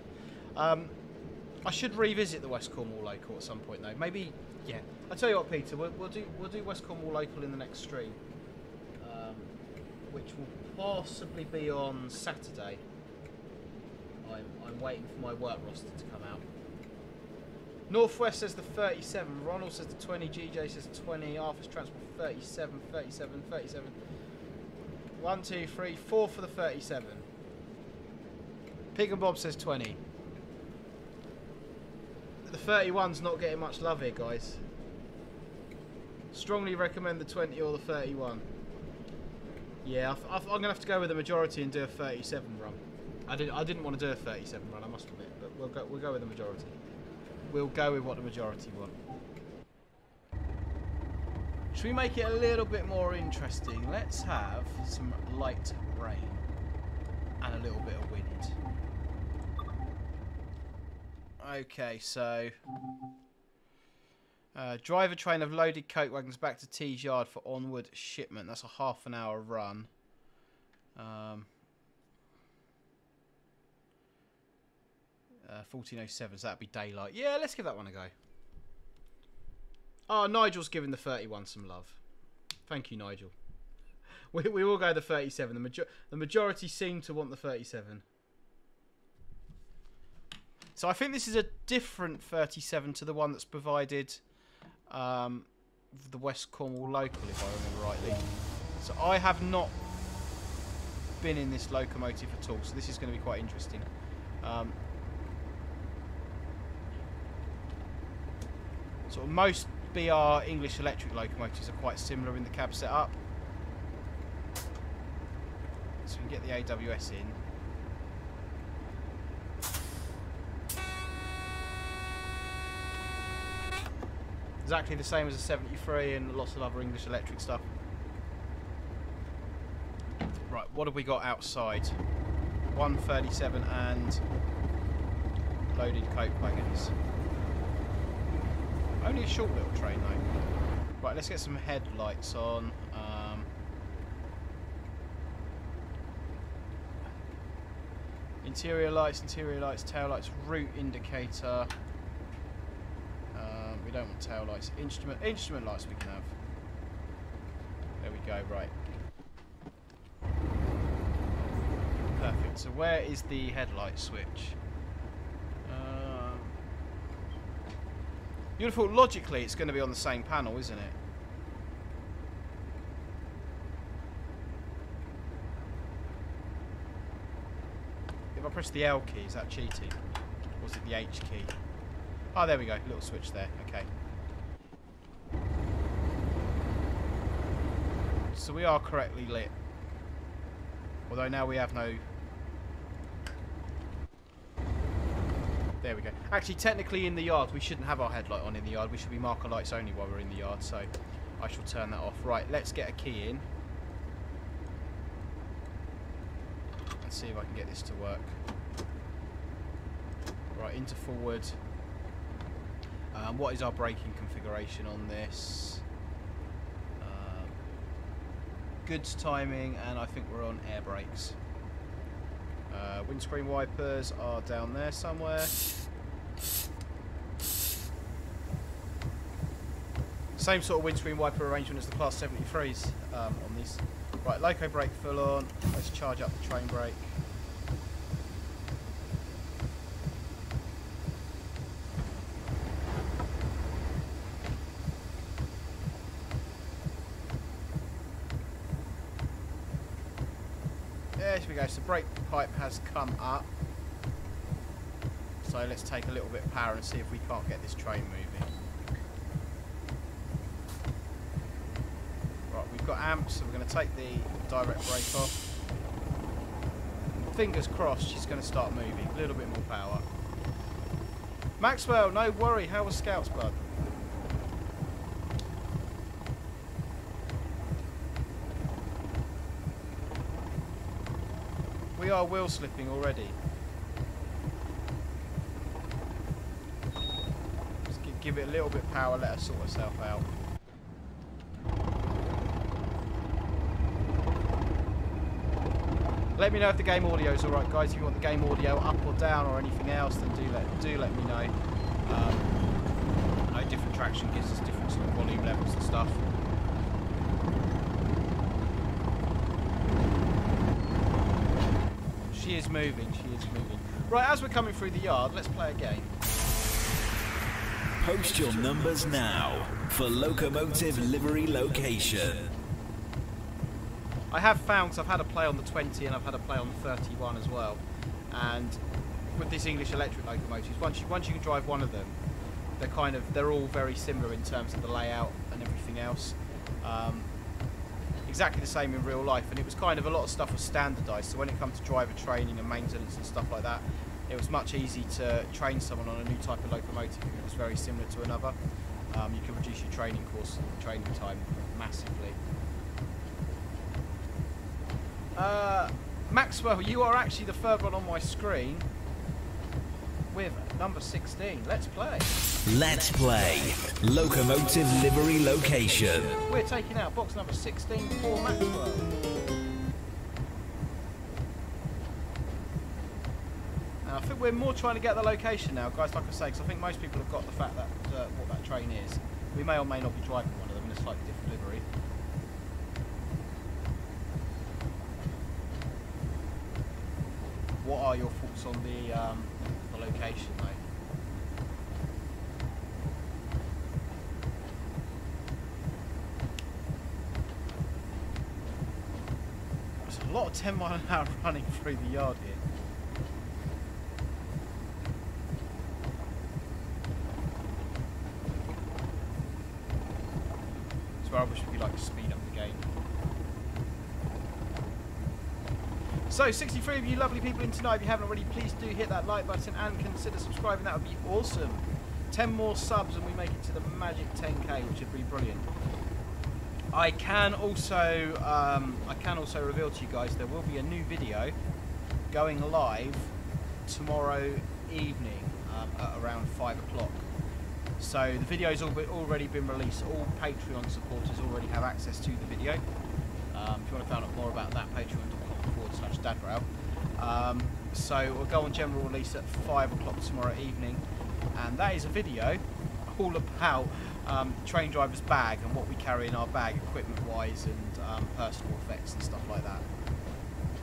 I should revisit the West Cornwall Local at some point, though. Maybe, yeah. I'll tell you what, Peter, we'll do West Cornwall Local in the next stream, which will possibly be on Saturday. I'm waiting for my work roster to come out. Northwest says the 37, Ronald says the 20, GJ says 20, Arthur's Transport 37, 37, 37. 1, 2, 3, 4 for the 37. Pig and Bob says 20. The 31's not getting much love here, guys. Strongly recommend the 20 or the 31. Yeah, I'm going to have to go with the majority and do a 37 run. I didn't want to do a 37 run, I must admit, but we'll go with the majority. We'll go with what the majority want. Should we make it a little bit more interesting? Let's have some light rain and a little bit of wind. Okay, so drive a train of loaded coke wagons back to Tees Yard for onward shipment. That's a half an hour run. £14.07, so that'd be daylight. Yeah, let's give that one a go. Oh, Nigel's giving the 31 some love. Thank you, Nigel. We all go the 37. The majority seem to want the 37. So I think this is a different 37 to the one that's provided the West Cornwall Local, if I remember rightly. So I have not been in this locomotive at all, so this is going to be quite interesting. Sort of most BR English electric locomotives are quite similar in the cab setup. So we can get the AWS in. Exactly the same as a 73 and lots of other English electric stuff. Right, what have we got outside? 137 and loaded coke wagons. Only a short little train though. Right, let's get some headlights on. Interior lights, tail lights, route indicator. We don't want tail lights. Instrument lights we can have. There we go, right. Perfect. So where is the headlight switch? You'd have thought logically it's going to be on the same panel, isn't it? If I press the L key, is that cheating? Or is it the H key? Oh, there we go. Little switch there. Okay. So we are correctly lit. Although now we have no... There we go. Actually, technically in the yard, we shouldn't have our headlight on in the yard. We should be marker lights only while we're in the yard, so I shall turn that off. Right, let's get a key in. And see if I can get this to work. Right, into forward. What is our braking configuration on this? Goods timing, and I think we're on air brakes. Windscreen wipers are down there somewhere. Same sort of windscreen wiper arrangement as the Class 73s on these. Right, loco brake full on. Let's charge up the train brake. So brake pipe has come up, so let's take a little bit of power and see if we can't get this train moving. Right, we've got amps, so we're going to take the direct brake off. Fingers crossed she's going to start moving. A little bit more power. Maxwell, no worry, how was Scouts, bud? We are wheel slipping already. Just give it a little bit of power, let her sort herself out. Let me know if the game audio is all right, guys. If you want the game audio up or down or anything else, then do let me know. Different traction gives us different sort of volume levels and stuff. She is moving. She is moving. Right, as we're coming through the yard, let's play a game. Post your numbers now for locomotive livery location. I have found, because I've had a play on the 20 and I've had a play on the 31 as well, and with these English electric locomotives, once you can drive one of them, they're kind of, they're all very similar in terms of the layout and everything else. Exactly the same in real life, and it was kind of, a lot of stuff was standardised, so when it comes to driver training and maintenance and stuff like that, it was much easier to train someone on a new type of locomotive if it was very similar to another. You can reduce your training course, training time massively. Maxwell, you are actually the third one on my screen with number 16. Let's play. Let's play locomotive livery location. We're taking out box number 16 for Maxwell. And I think we're more trying to get the location now, guys, like I say, because I think most people have got the fact that what that train is. We may or may not be driving one of them in a slightly different livery. What are your thoughts on the location, though? There's a lot of 10 mile an hour running through the yard here. That's where I wish we could, like, speed up the game. So, 63 of you lovely people in tonight, if you haven't already, please do hit that like button and consider subscribing. That would be awesome. 10 more subs and we make it to the magic 10k, which would be brilliant. I can also reveal to you guys there will be a new video going live tomorrow evening at around 5 o'clock. So the video's already been released. All Patreon supporters already have access to the video. If you want to find out more about that, patreon.com/dadrail. So we'll go on general release at 5 o'clock tomorrow evening, and that is a video all about train driver's bag and what we carry in our bag, equipment wise, and personal effects and stuff like that.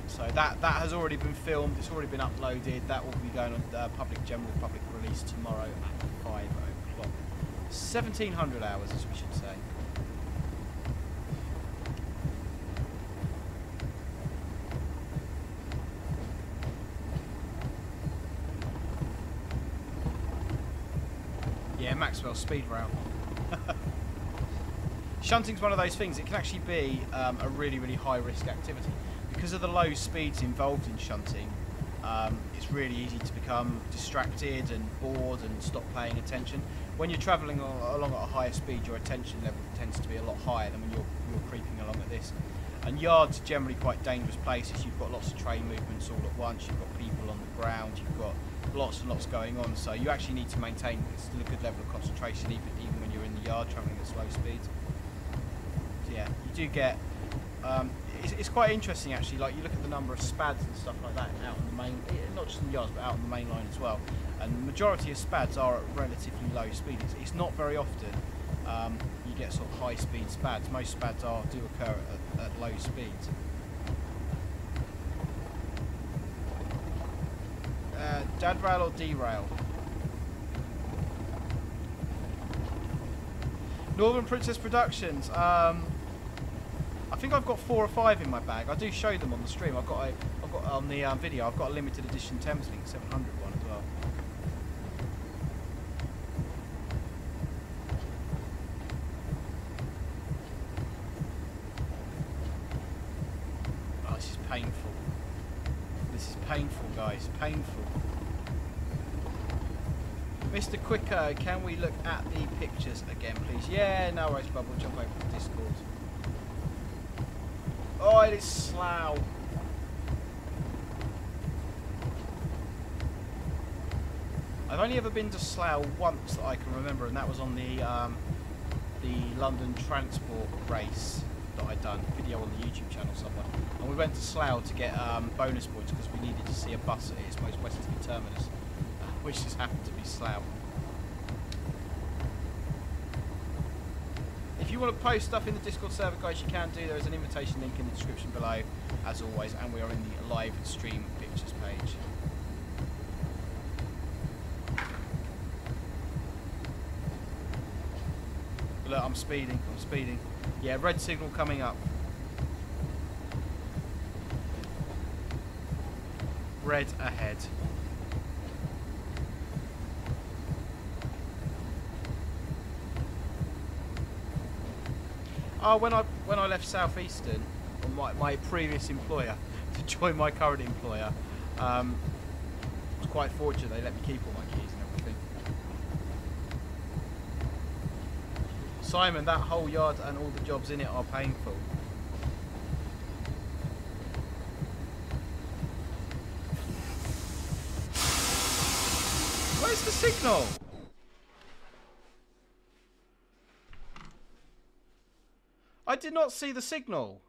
So that has already been filmed, it's already been uploaded. That will be going on public release tomorrow at 5 o'clock. 1700 hours, as we should say. Maxwell speed route. Shunting's one of those things, it can actually be a really, really high risk activity. Because of the low speeds involved in shunting, it's really easy to become distracted and bored and stop paying attention. When you're travelling along at a higher speed, your attention level tends to be a lot higher than when you're creeping along at this. And yards are generally quite dangerous places. You've got lots of train movements all at once, you've got people on the ground, you've got lots and lots going on, so you actually need to maintain still a good level of concentration even when you're in the yard travelling at slow speeds. So yeah, you do get, it's quite interesting actually, like you look at the number of spads and stuff like that out on the main, not just in the yards but out on the main line as well, and the majority of spads are at relatively low speeds. It's not very often you get sort of high speed spads. Most spads do occur at low speeds. Dadrail or derail? Northern Princess Productions. I think I've got 4 or 5 in my bag. I do show them on the stream. I've got on the video. I've got a limited edition Thameslink 700 one as well. Oh, this is painful. This is painful, guys. Painful. Mr. Quicker, can we look at the pictures again, please? Yeah, no worries, bub. We'll jump over to Discord. Oh, it is Slough. I've only ever been to Slough once that I can remember, and that was on the London Transport race that I'd done, video on the YouTube channel somewhere, and we went to Slough to get bonus points because we needed to see a bus at its most westerly terminus, which just happened to be Slough. If you want to post stuff in the Discord server, guys, you can do. There is an invitation link in the description below, as always, and we are in the live stream pictures page. Look, I'm speeding. Yeah, red signal coming up. Red ahead. Oh, when I left Southeastern, my previous employer, to join my current employer, I was quite fortunate. They let me keep all my keys and everything. Simon, that whole yard and all the jobs in it are painful. Where's the signal? I did not see the signal.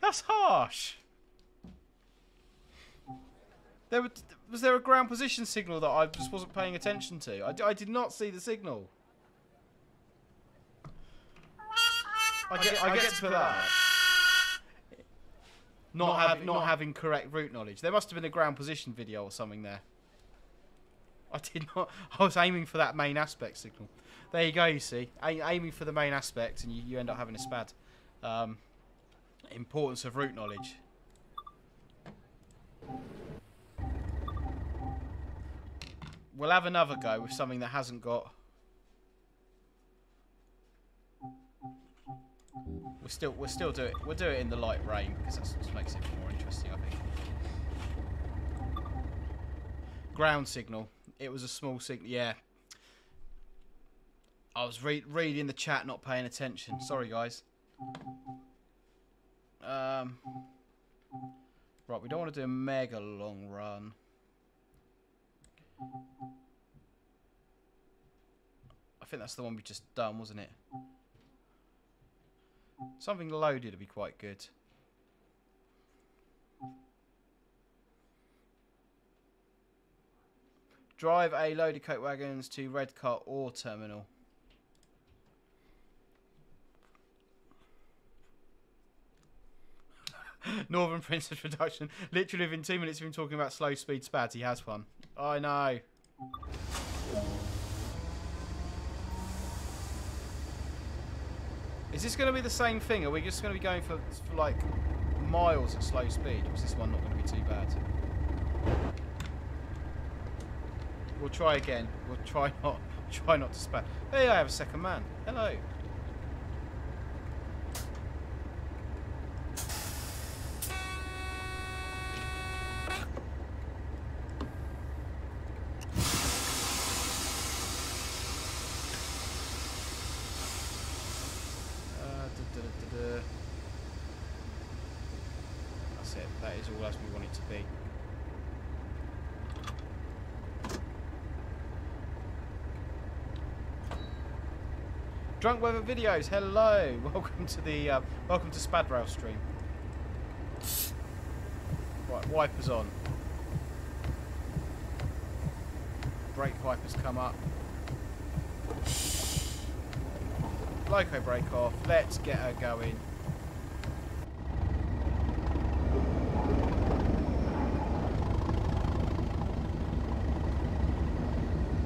That's harsh. Was there a ground position signal that I just wasn't paying attention to? I did not see the signal. I get to that. Not having correct route knowledge. There must have been a ground position video or something there. I did not. I was aiming for that main aspect signal. There you go. You see, aiming for the main aspect, and you end up having a spad. Importance of route knowledge. We'll have another go with something that hasn't got... We'll still do it. We'll do it in the light rain because that just makes it more interesting, I think. Ground signal. It was a small signal. Yeah. I was reading the chat, not paying attention. Sorry, guys. Right, we don't want to do a mega long run. I think that's the one we just done, wasn't it? Something loaded would be quite good. Drive a load of coach wagons to red car or terminal. Northern Princess production. Literally within 2 minutes of him talking about slow speed spads, he has one. I know. Is this going to be the same thing? Are we just going to be going for like miles at slow speed? Or is this one not going to be too bad? We'll try again. We'll try not to spad. Hey, I have a second man. Hello. Drunk Weather Videos, hello! Welcome to the welcome to Spad Rail stream. Right, wipers on. Brake wipers come up. Loco brake off. Let's get her going.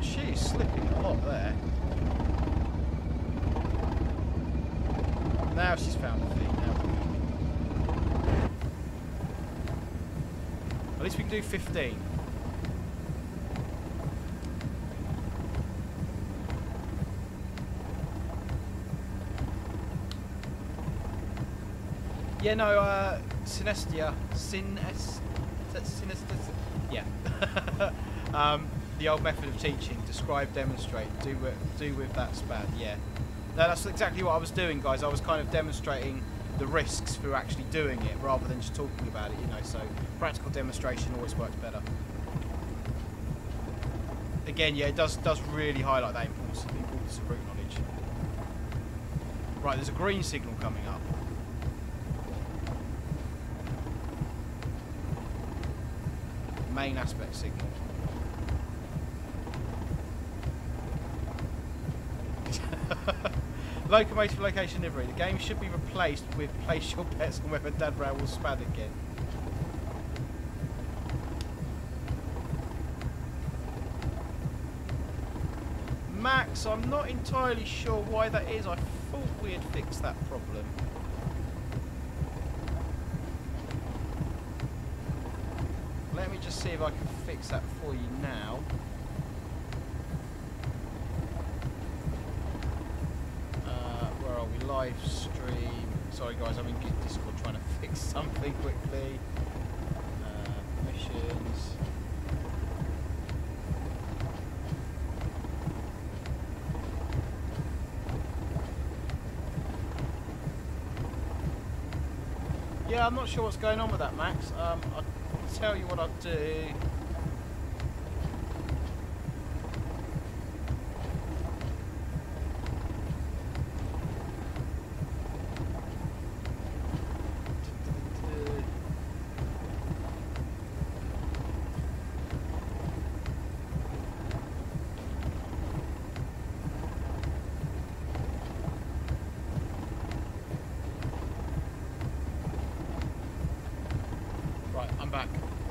She's slipping a lot there. Now she's found the thing. Now. At least we can do 15. Yeah, no, Synestia. Yeah. The old method of teaching. Describe, demonstrate. Do with that spad. Yeah. No, that's exactly what I was doing, guys. I was kind of demonstrating the risks through actually doing it rather than just talking about it, you know, so practical demonstration always works better. again, yeah, it does really highlight that importance of route knowledge. Right, there's a green signal coming up. Main aspect signal. Locomotive location livery. The game should be replaced with place your bets on whether Dad Rail will spad again. Max, I'm not entirely sure why that is. I thought we had fixed that problem. Let me just see if I can fix that for you now. Live stream. Sorry guys, I'm in Discord trying to fix something quickly. Missions. Yeah, I'm not sure what's going on with that, Max. I'll tell you what I'll do.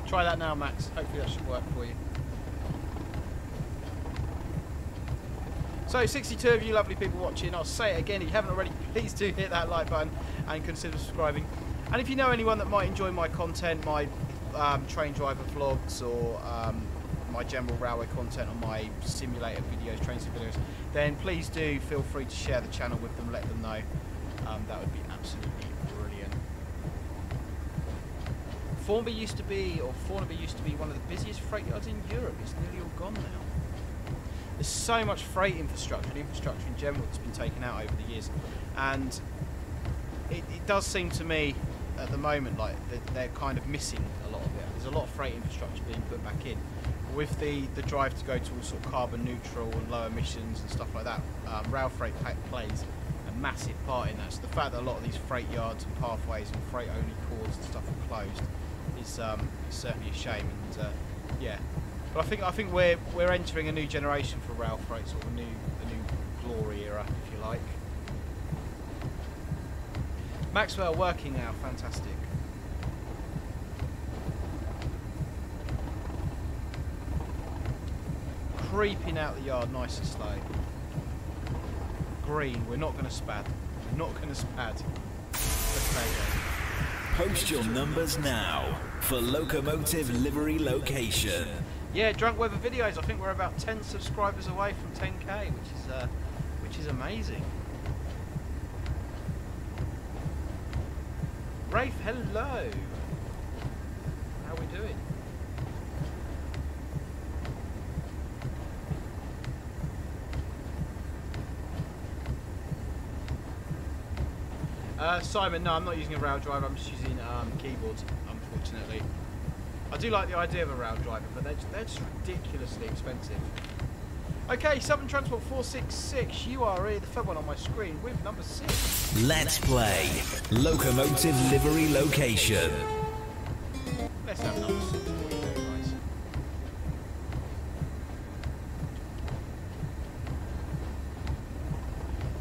Try that now, Max. Hopefully that should work for you. So 62 of you lovely people watching. I'll say it again, if you haven't already, please do hit that like button and consider subscribing. And if you know anyone that might enjoy my content, my train driver vlogs, or my general railway content, or my simulator videos, train simulators, then please do feel free to share the channel with them, let them know. That would be absolutely brilliant. Thornaby used to be one of the busiest freight yards in Europe. It's nearly all gone now. There's so much freight infrastructure, and infrastructure in general, that's been taken out over the years. And it does seem to me, at the moment, like they're kind of missing a lot of it. There's a lot of freight infrastructure being put back in. With the drive to go to all sort of carbon neutral and low emissions and stuff like that, rail freight plays a massive part in that. So the fact that a lot of these freight yards and pathways and freight-only corridors and stuff are closed, it's certainly a shame, and yeah, but I think we're entering a new generation for rail freight, sort of a new glory era, if you like. Maxwell working now, fantastic. Creeping out the yard, nice and slow. Green, we're not going to spad. We're not going to spad. Okay. Post your numbers now for locomotive livery location. Yeah, Drunk Weather Videos. I think we're about 10 subscribers away from 10k, which is amazing. Rafe, hello. How are we doing? Simon, no, I'm not using a rail driver, I'm just using keyboards, unfortunately. I do like the idea of a rail driver, but they're just ridiculously expensive. Okay, Southern Transport 466, you are the third one on my screen with number 6. Let's play locomotive livery location. Let's have number 6 for you guys.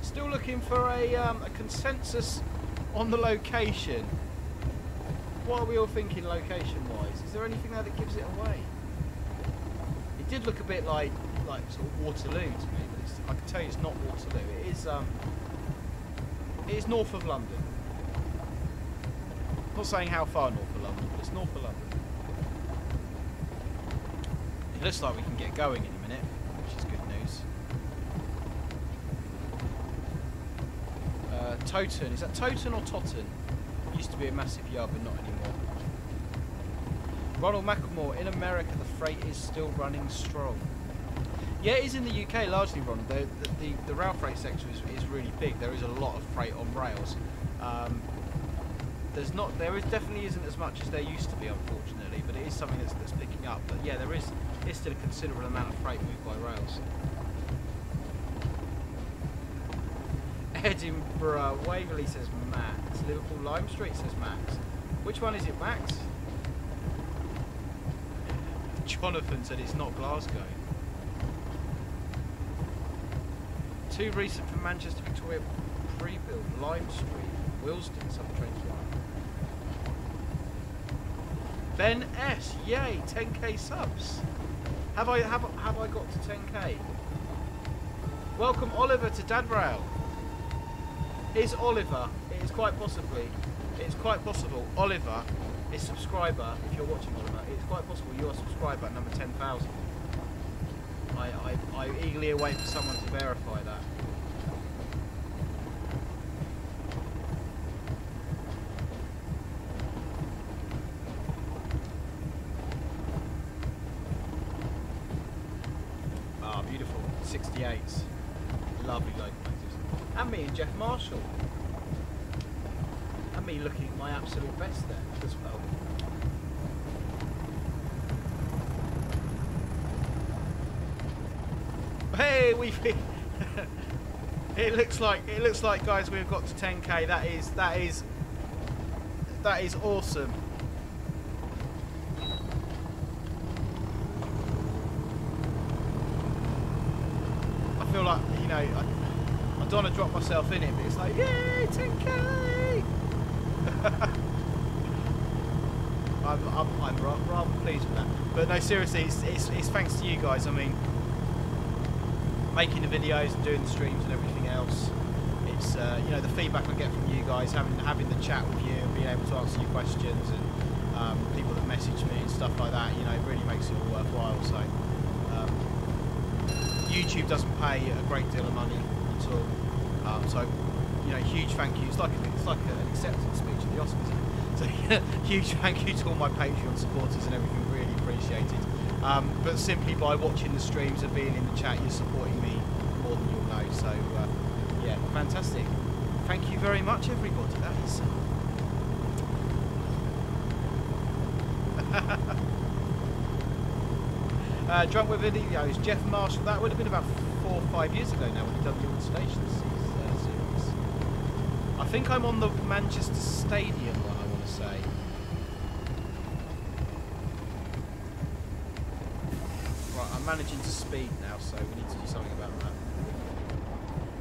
Still looking for a consensus on the location. What are we all thinking location-wise? Is there anything there that gives it away? It did look a bit like sort of Waterloo to me, but I can tell you it's not Waterloo. It is north of London. I'm not saying how far north of London, but it's north of London. It looks like we can get going in a minute, which is good news. Toton, is that Toton or Toton? It used to be a massive yard, but not anymore. Ronald Macklemore, in America the freight is still running strong. Yeah, it is in the UK largely, Ronald. The rail freight sector is really big. There is a lot of freight on rails. There definitely isn't as much as there used to be, unfortunately, but it is something that's picking up. But yeah, there is is still a considerable amount of freight moved by rails. Edinburgh Waverley, says Max. Liverpool Lime Street, says Max. Which one is it, Max? Jonathan said it's not Glasgow. Too recent for Manchester Victoria pre-built. Lime Street, Willesden, some trains line. Ben S, yay, 10k subs. Have I got to 10k? Welcome Oliver to Dadrail. Is Oliver? It is quite possibly. It's quite possible. Oliver is subscriber. If you're watching, Oliver, it's quite possible you are subscriber number 10,000. I eagerly await for someone to verify that. Ah, beautiful. 68s. Lovely locomotives. And me and Jeff Marshall. And me looking at my absolute best there as well. Hey, we've it looks like guys we've got to 10k. That is awesome. I feel like, you know, I don't want to drop myself in it, but it's like, yay, 10k. I'm rather pleased with that. But no, seriously, it's thanks to you guys. I mean, making the videos and doing the streams and everything else, it's you know, the feedback I get from you guys, having the chat with you and being able to answer your questions and people that message me and stuff like that, you know, it really makes it all worthwhile. So YouTube doesn't pay a great deal of money at all, so you know, huge thank you. It's like an acceptance speech at the Oscars. So huge thank you to all my Patreon supporters and everything, really appreciated. But simply by watching the streams and being in the chat, you're supporting me more than you'll know. So, yeah, fantastic. Thank you very much, everybody. That is... Drunk with videos, Jeff Marshall. That would have been about 4 or 5 years ago now when he done the All Stations series. I think I'm on the Manchester Stadium one, I want to say. Managing to speed now, so we need to do something about that.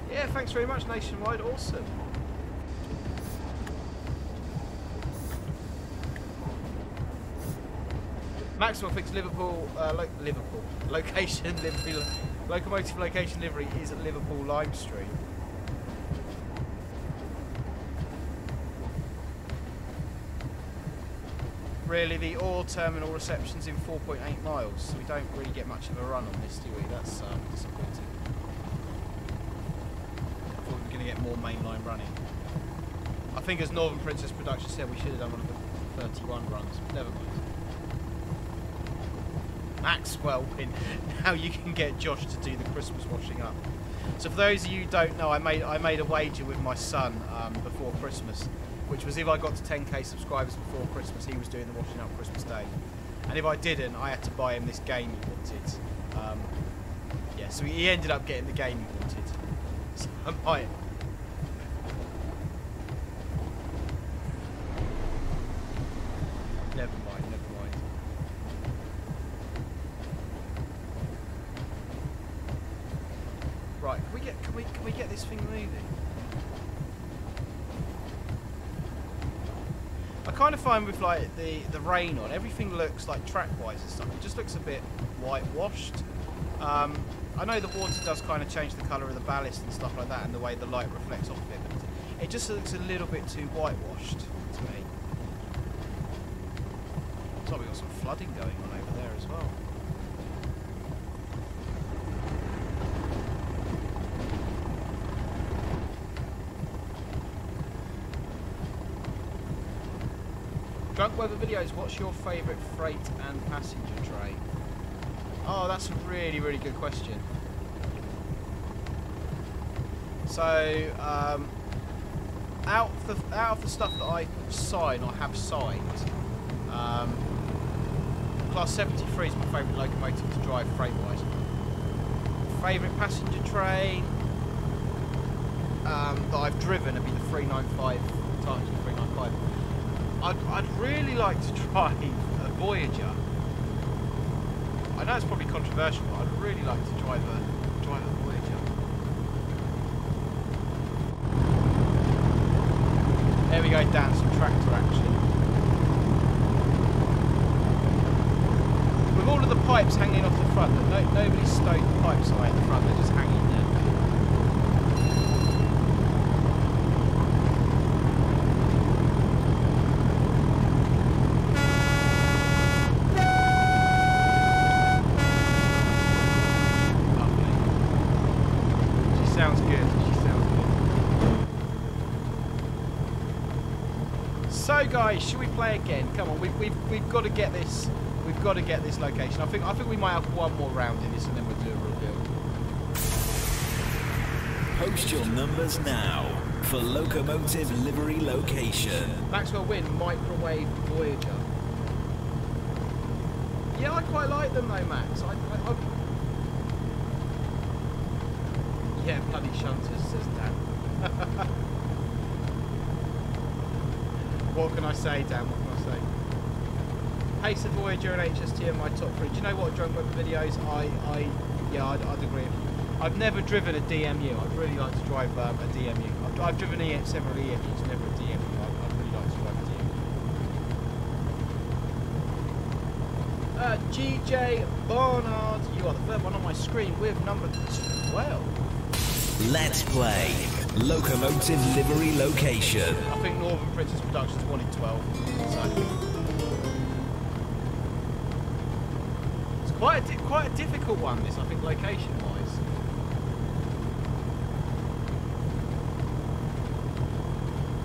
Yeah, thanks very much, Nationwide. Awesome. Maxwell thinks Liverpool, locomotive location livery is at Liverpool Lime Street. Really, the ore terminal reception's in 4.8 miles, so we don't really get much of a run on this, do we? That's disappointing. I thought we were going to get more mainline running. I think, as Northern Princess Productions said, we should have done one of the 31 runs. Never mind. Maxwell Pin. Now you can get Josh to do the Christmas washing up. So for those of you who don't know, I made a wager with my son before Christmas, which was if I got to 10k subscribers before Christmas, he was doing the washing up Christmas Day. And if I didn't, I had to buy him this game he wanted. Yeah, so he ended up getting the game he wanted. So I might. Never mind. Right, can we get this thing moving? I kind of find with like the rain on, everything looks like track-wise and stuff. It just looks a bit whitewashed. I know the water does kind of change the colour of the ballast and stuff like that, and the way the light reflects off of it, but it just looks a little bit too whitewashed to me. So we've got some flooding going on over there as well. Drunk Weather Videos, what's your favourite freight and passenger train? Oh, that's a really, really good question. So, out of the stuff that I have signed, Class 73 is my favourite locomotive to drive freight-wise. Favourite passenger train that I've driven would be the 395, Tartan 395. I'd really like to drive a Voyager. I know it's probably controversial, but I'd really like to drive a Voyager. There we go, down some tractor action. With all of the pipes hanging off the front, nobody's stowed the pipes away at the front, they're just hanging there. Guys, should we play again? Come on, we've got to get this. We've got to get this location. I think we might have one more round in this, and then we'll do a reveal. Post your numbers now for locomotive livery location. Maxwell Wynn microwave Voyager. Yeah, I quite like them though, Max. Yeah, bloody shunters, says Dan. What can I say, Dan? What can I say? Pace the Voyager and HST are my top three. Do you know what, Drunk Web Videos? I'd agree with you. I've never driven a DMU. I'd really like to drive a DMU. I've driven several EMUs, never a DMU. I'd really like to drive a DMU. GJ Barnard, you are the third one on my screen with number 12. Let's play. Locomotive livery location. I think Northern Princess Productions wanted 12. So it's quite a difficult one. This, I think, location-wise.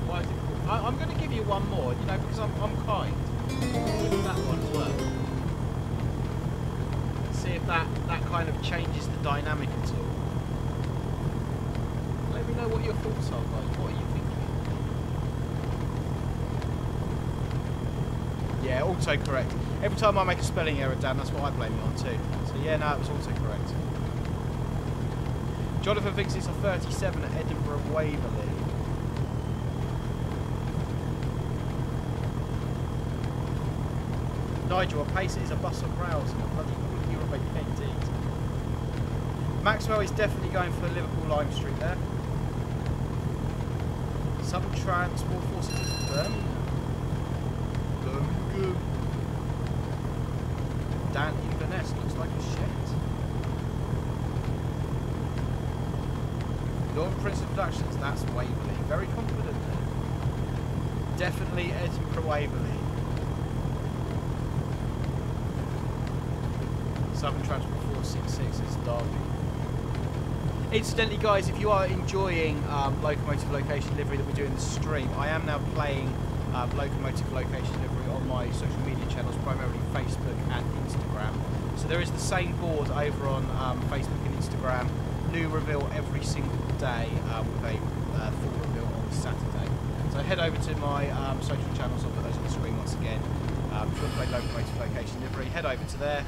Quite difficult. I'm going to give you one more, you know, because I'm kind. That one as well. Let's see if that kind of changes the dynamic at all. Know what your thoughts are, guys. What are you thinking? Yeah, autocorrect. Every time I make a spelling error, Dan, that's what I blame you on too. So yeah, no, it was autocorrect. Jonathan thinks it's a 37 at Edinburgh Waverley. Nigel, a pace is a bus on rails and a bloody Euro KT. Maxwell is definitely going for the Liverpool Lime Street there. Some transport forces Birmingham. Dan Inverness looks like a shit. Northern Princess Productions, that's Waverley. Very confident there. Definitely Edinburgh Waverley. Southern Transport 466 is Derby. Incidentally, guys, if you are enjoying locomotive location livery that we do in the stream, I am now playing locomotive location livery on my social media channels, primarily Facebook and Instagram. So there is the same board over on Facebook and Instagram. New reveal every single day with a full reveal on Saturday. So head over to my social channels. I'll put those on the screen once again. If you want to play locomotive location livery, head over to there,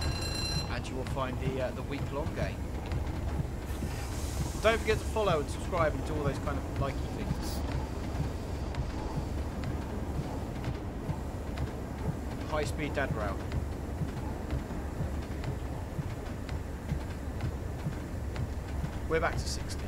and you will find the week-long game. Don't forget to follow and subscribe and do all those kind of likey things. High speed dad rail. We're back to 60.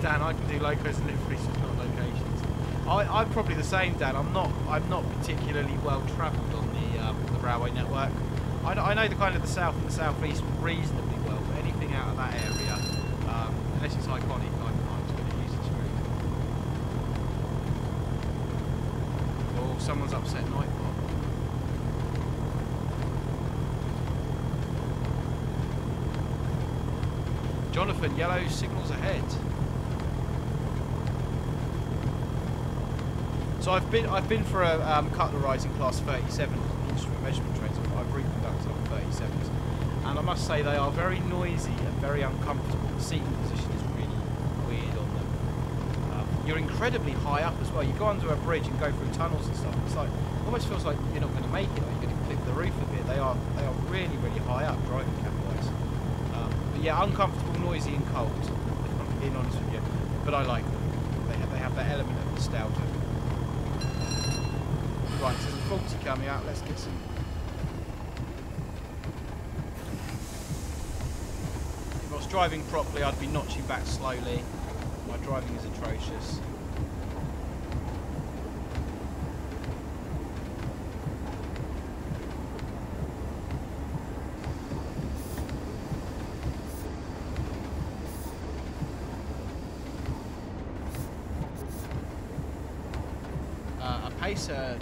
Dan, I can do locos and liveries, just not locations. I'm probably the same, Dan. I'm not particularly well travelled on the railway network. I know the kind of the south and the southeast reasonably well, but anything out of that area, unless it's iconic, I'm just going to use it through. Oh, someone's upset Nightbot. Jonathan, yellow signals ahead. So I've been for a cutlerising class 37 instrument measurement trains. I've reconducted on 37s, and I must say they are very noisy and very uncomfortable. The seating position is really weird on them. You're incredibly high up as well. You go under a bridge and go through tunnels and stuff. It's like, it almost feels like you're not going to make it, or you're going to clip the roof a bit. They are really, really high up driving cab-wise. But yeah, uncomfortable, noisy and cold, if I'm being honest with you. But I like them. They have that element of nostalgia. Right, so there's a 40 coming out. Let's get some... If I was driving properly, I'd be notching back slowly. My driving is atrocious.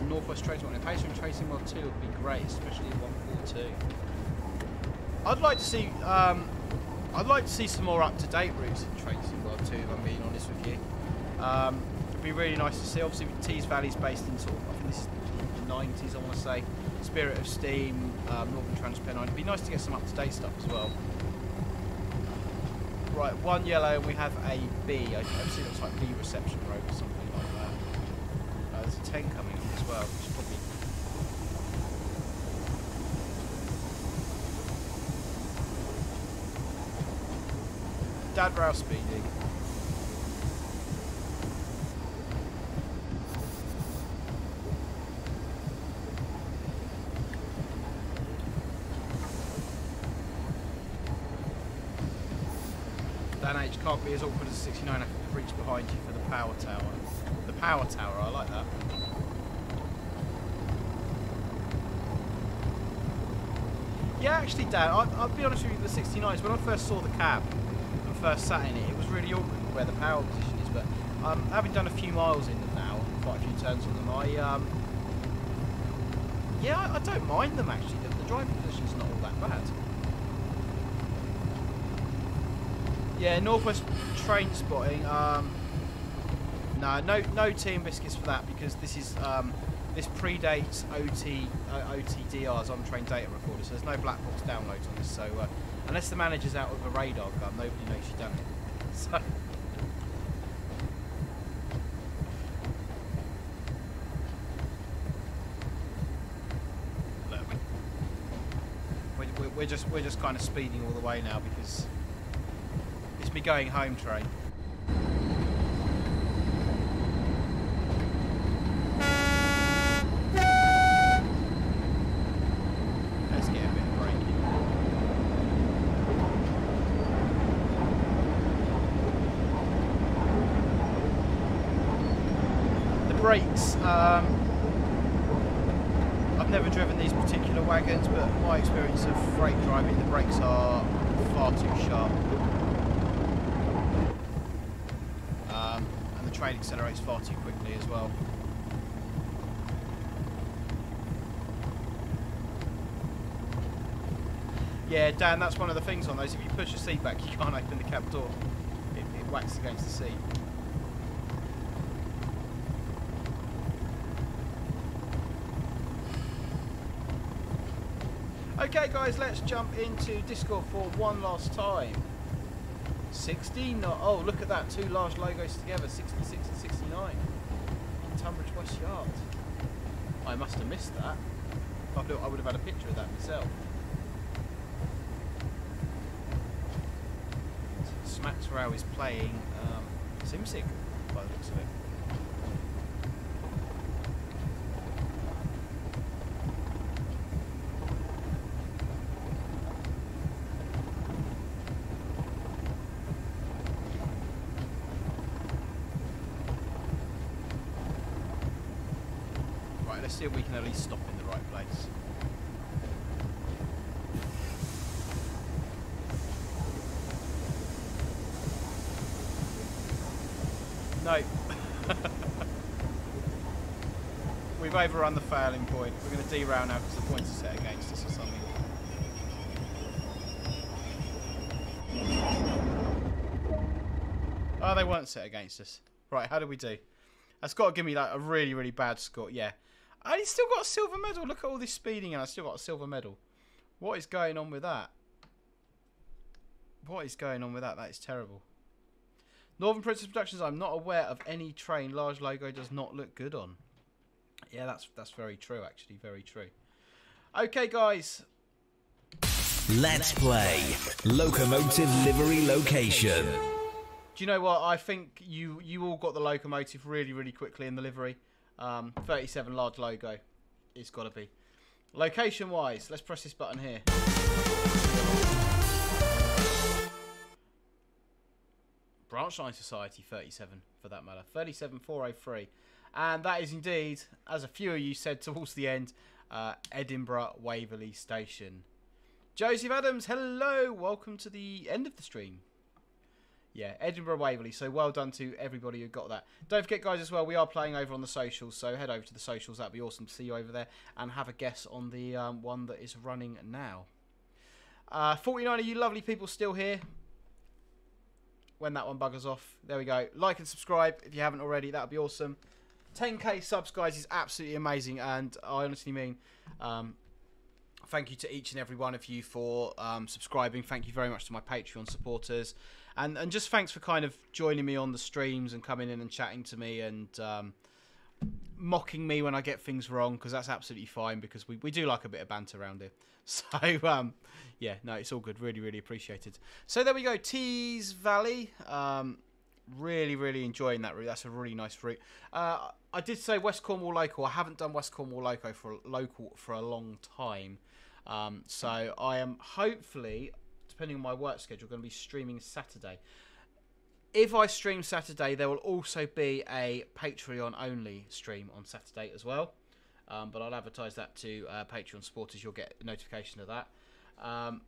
Northwest Tracing World. A Pacer and Tracing World 2 would be great, especially 142. I'd like to see some more up-to-date routes in Tracing World 2, if I'm being honest with you. It'd be really nice to see. Obviously, Tees Valley's based in sort of, I think this is the 90s, I want to say. Spirit of Steam, Northern Transpennine. It'd be nice to get some up-to-date stuff as well. Right, one yellow, we have a B. I see that's like B Reception Road or something. There's a 10 coming up as well, which is probably... Dad rail speeding. Dan H can't be as awkward as 69 after the bridge behind you for the power tower. The power tower, I like that. Yeah, actually, Dan, I'll be honest with you, the 69s, when I first saw the cab and first sat in it, it was really awkward where the power position is, but having done a few miles in them now, quite a few turns on them, I don't mind them, actually. The driving position's not all that bad. Yeah, Northwest Train Spotting, no tea and biscuits for that, because this is this predates OTDR's on-train data recorder, so there's no black box downloads on this. So unless the manager's out with a radar gun, nobody knows you've done it. So. Look, we're just kind of speeding all the way now because it's me going home train. I've never driven these particular wagons, but my experience of freight driving, the brakes are far too sharp. And the train accelerates far too quickly as well. Yeah, Dan, that's one of the things on those. If you push your seat back, you can't open the cab door. It whacks against the seat. Okay guys, let's jump into Discord for one last time. 16, oh look at that, two large logos together, 66 and 69. In Tunbridge West Yard. I must have missed that. I would have had a picture of that myself. Smacks Row is playing SimSig by the looks of it. See if we can at least stop in the right place. No. We've overrun the failing point. We're going to derail now because the points are set against us or something. Oh, they weren't set against us. Right, how did we do? That's got to give me like a really, really bad score. Yeah. I still got a silver medal. Look at all this speeding and I still got a silver medal. What is going on with that? What is going on with that? That is terrible. Northern Princess Productions, I'm not aware of any train large logo does not look good on. Yeah, that's very true, actually. Very true. Okay, guys. Let's play Locomotive Livery Location. Do you know what? I think you all got the locomotive really, really quickly in the livery. 37 large logo. It's got to be. Location-wise, let's press this button here. Branch Line Society 37, for that matter. 37403. And that is indeed, as a few of you said towards the end, Edinburgh Waverley Station. Joseph Adams, hello. Welcome to the end of the stream. Yeah, Edinburgh Waverley. So well done to everybody who got that. Don't forget, guys, as well, we are playing over on the socials. So head over to the socials. That'd be awesome to see you over there. And have a guess on the one that is running now. 49 of you lovely people still here. When that one buggers off. There we go. Like and subscribe if you haven't already. That'd be awesome. 10k subs, guys, is absolutely amazing. And I honestly mean thank you to each and every one of you for subscribing. Thank you very much to my Patreon supporters. And just thanks for kind of joining me on the streams and coming in and chatting to me and mocking me when I get things wrong, because that's absolutely fine, because we do like a bit of banter around here. So, yeah, no, it's all good. Really, really appreciated. So there we go, Tees Valley. Really, really enjoying that route. That's a really nice route. I did say West Cornwall Local. I haven't done West Cornwall Local for a long time. So I am hopefully, depending on my work schedule, going to be streaming Saturday. If I stream Saturday, there will also be a Patreon-only stream on Saturday as well. But I'll advertise that to Patreon supporters. You'll get a notification of that. And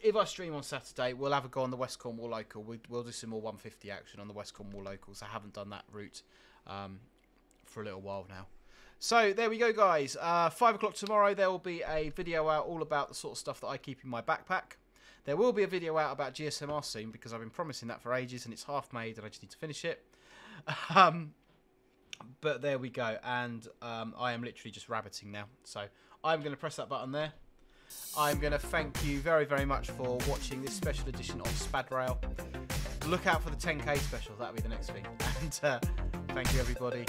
if I stream on Saturday, we'll have a go on the West Cornwall Local. We'll do some more 150 action on the West Cornwall Locals. I haven't done that route for a little while now. So there we go, guys. 5 o'clock tomorrow, there will be a video out all about the sort of stuff that I keep in my backpack. There will be a video out about GSMR soon, because I've been promising that for ages, and it's half made, and I just need to finish it. But there we go, and I am literally just rabbiting now. So I'm going to press that button there. I'm going to thank you very, very much for watching this special edition of Spad Rail. Look out for the 10k special, that'll be the next thing. And thank you, everybody.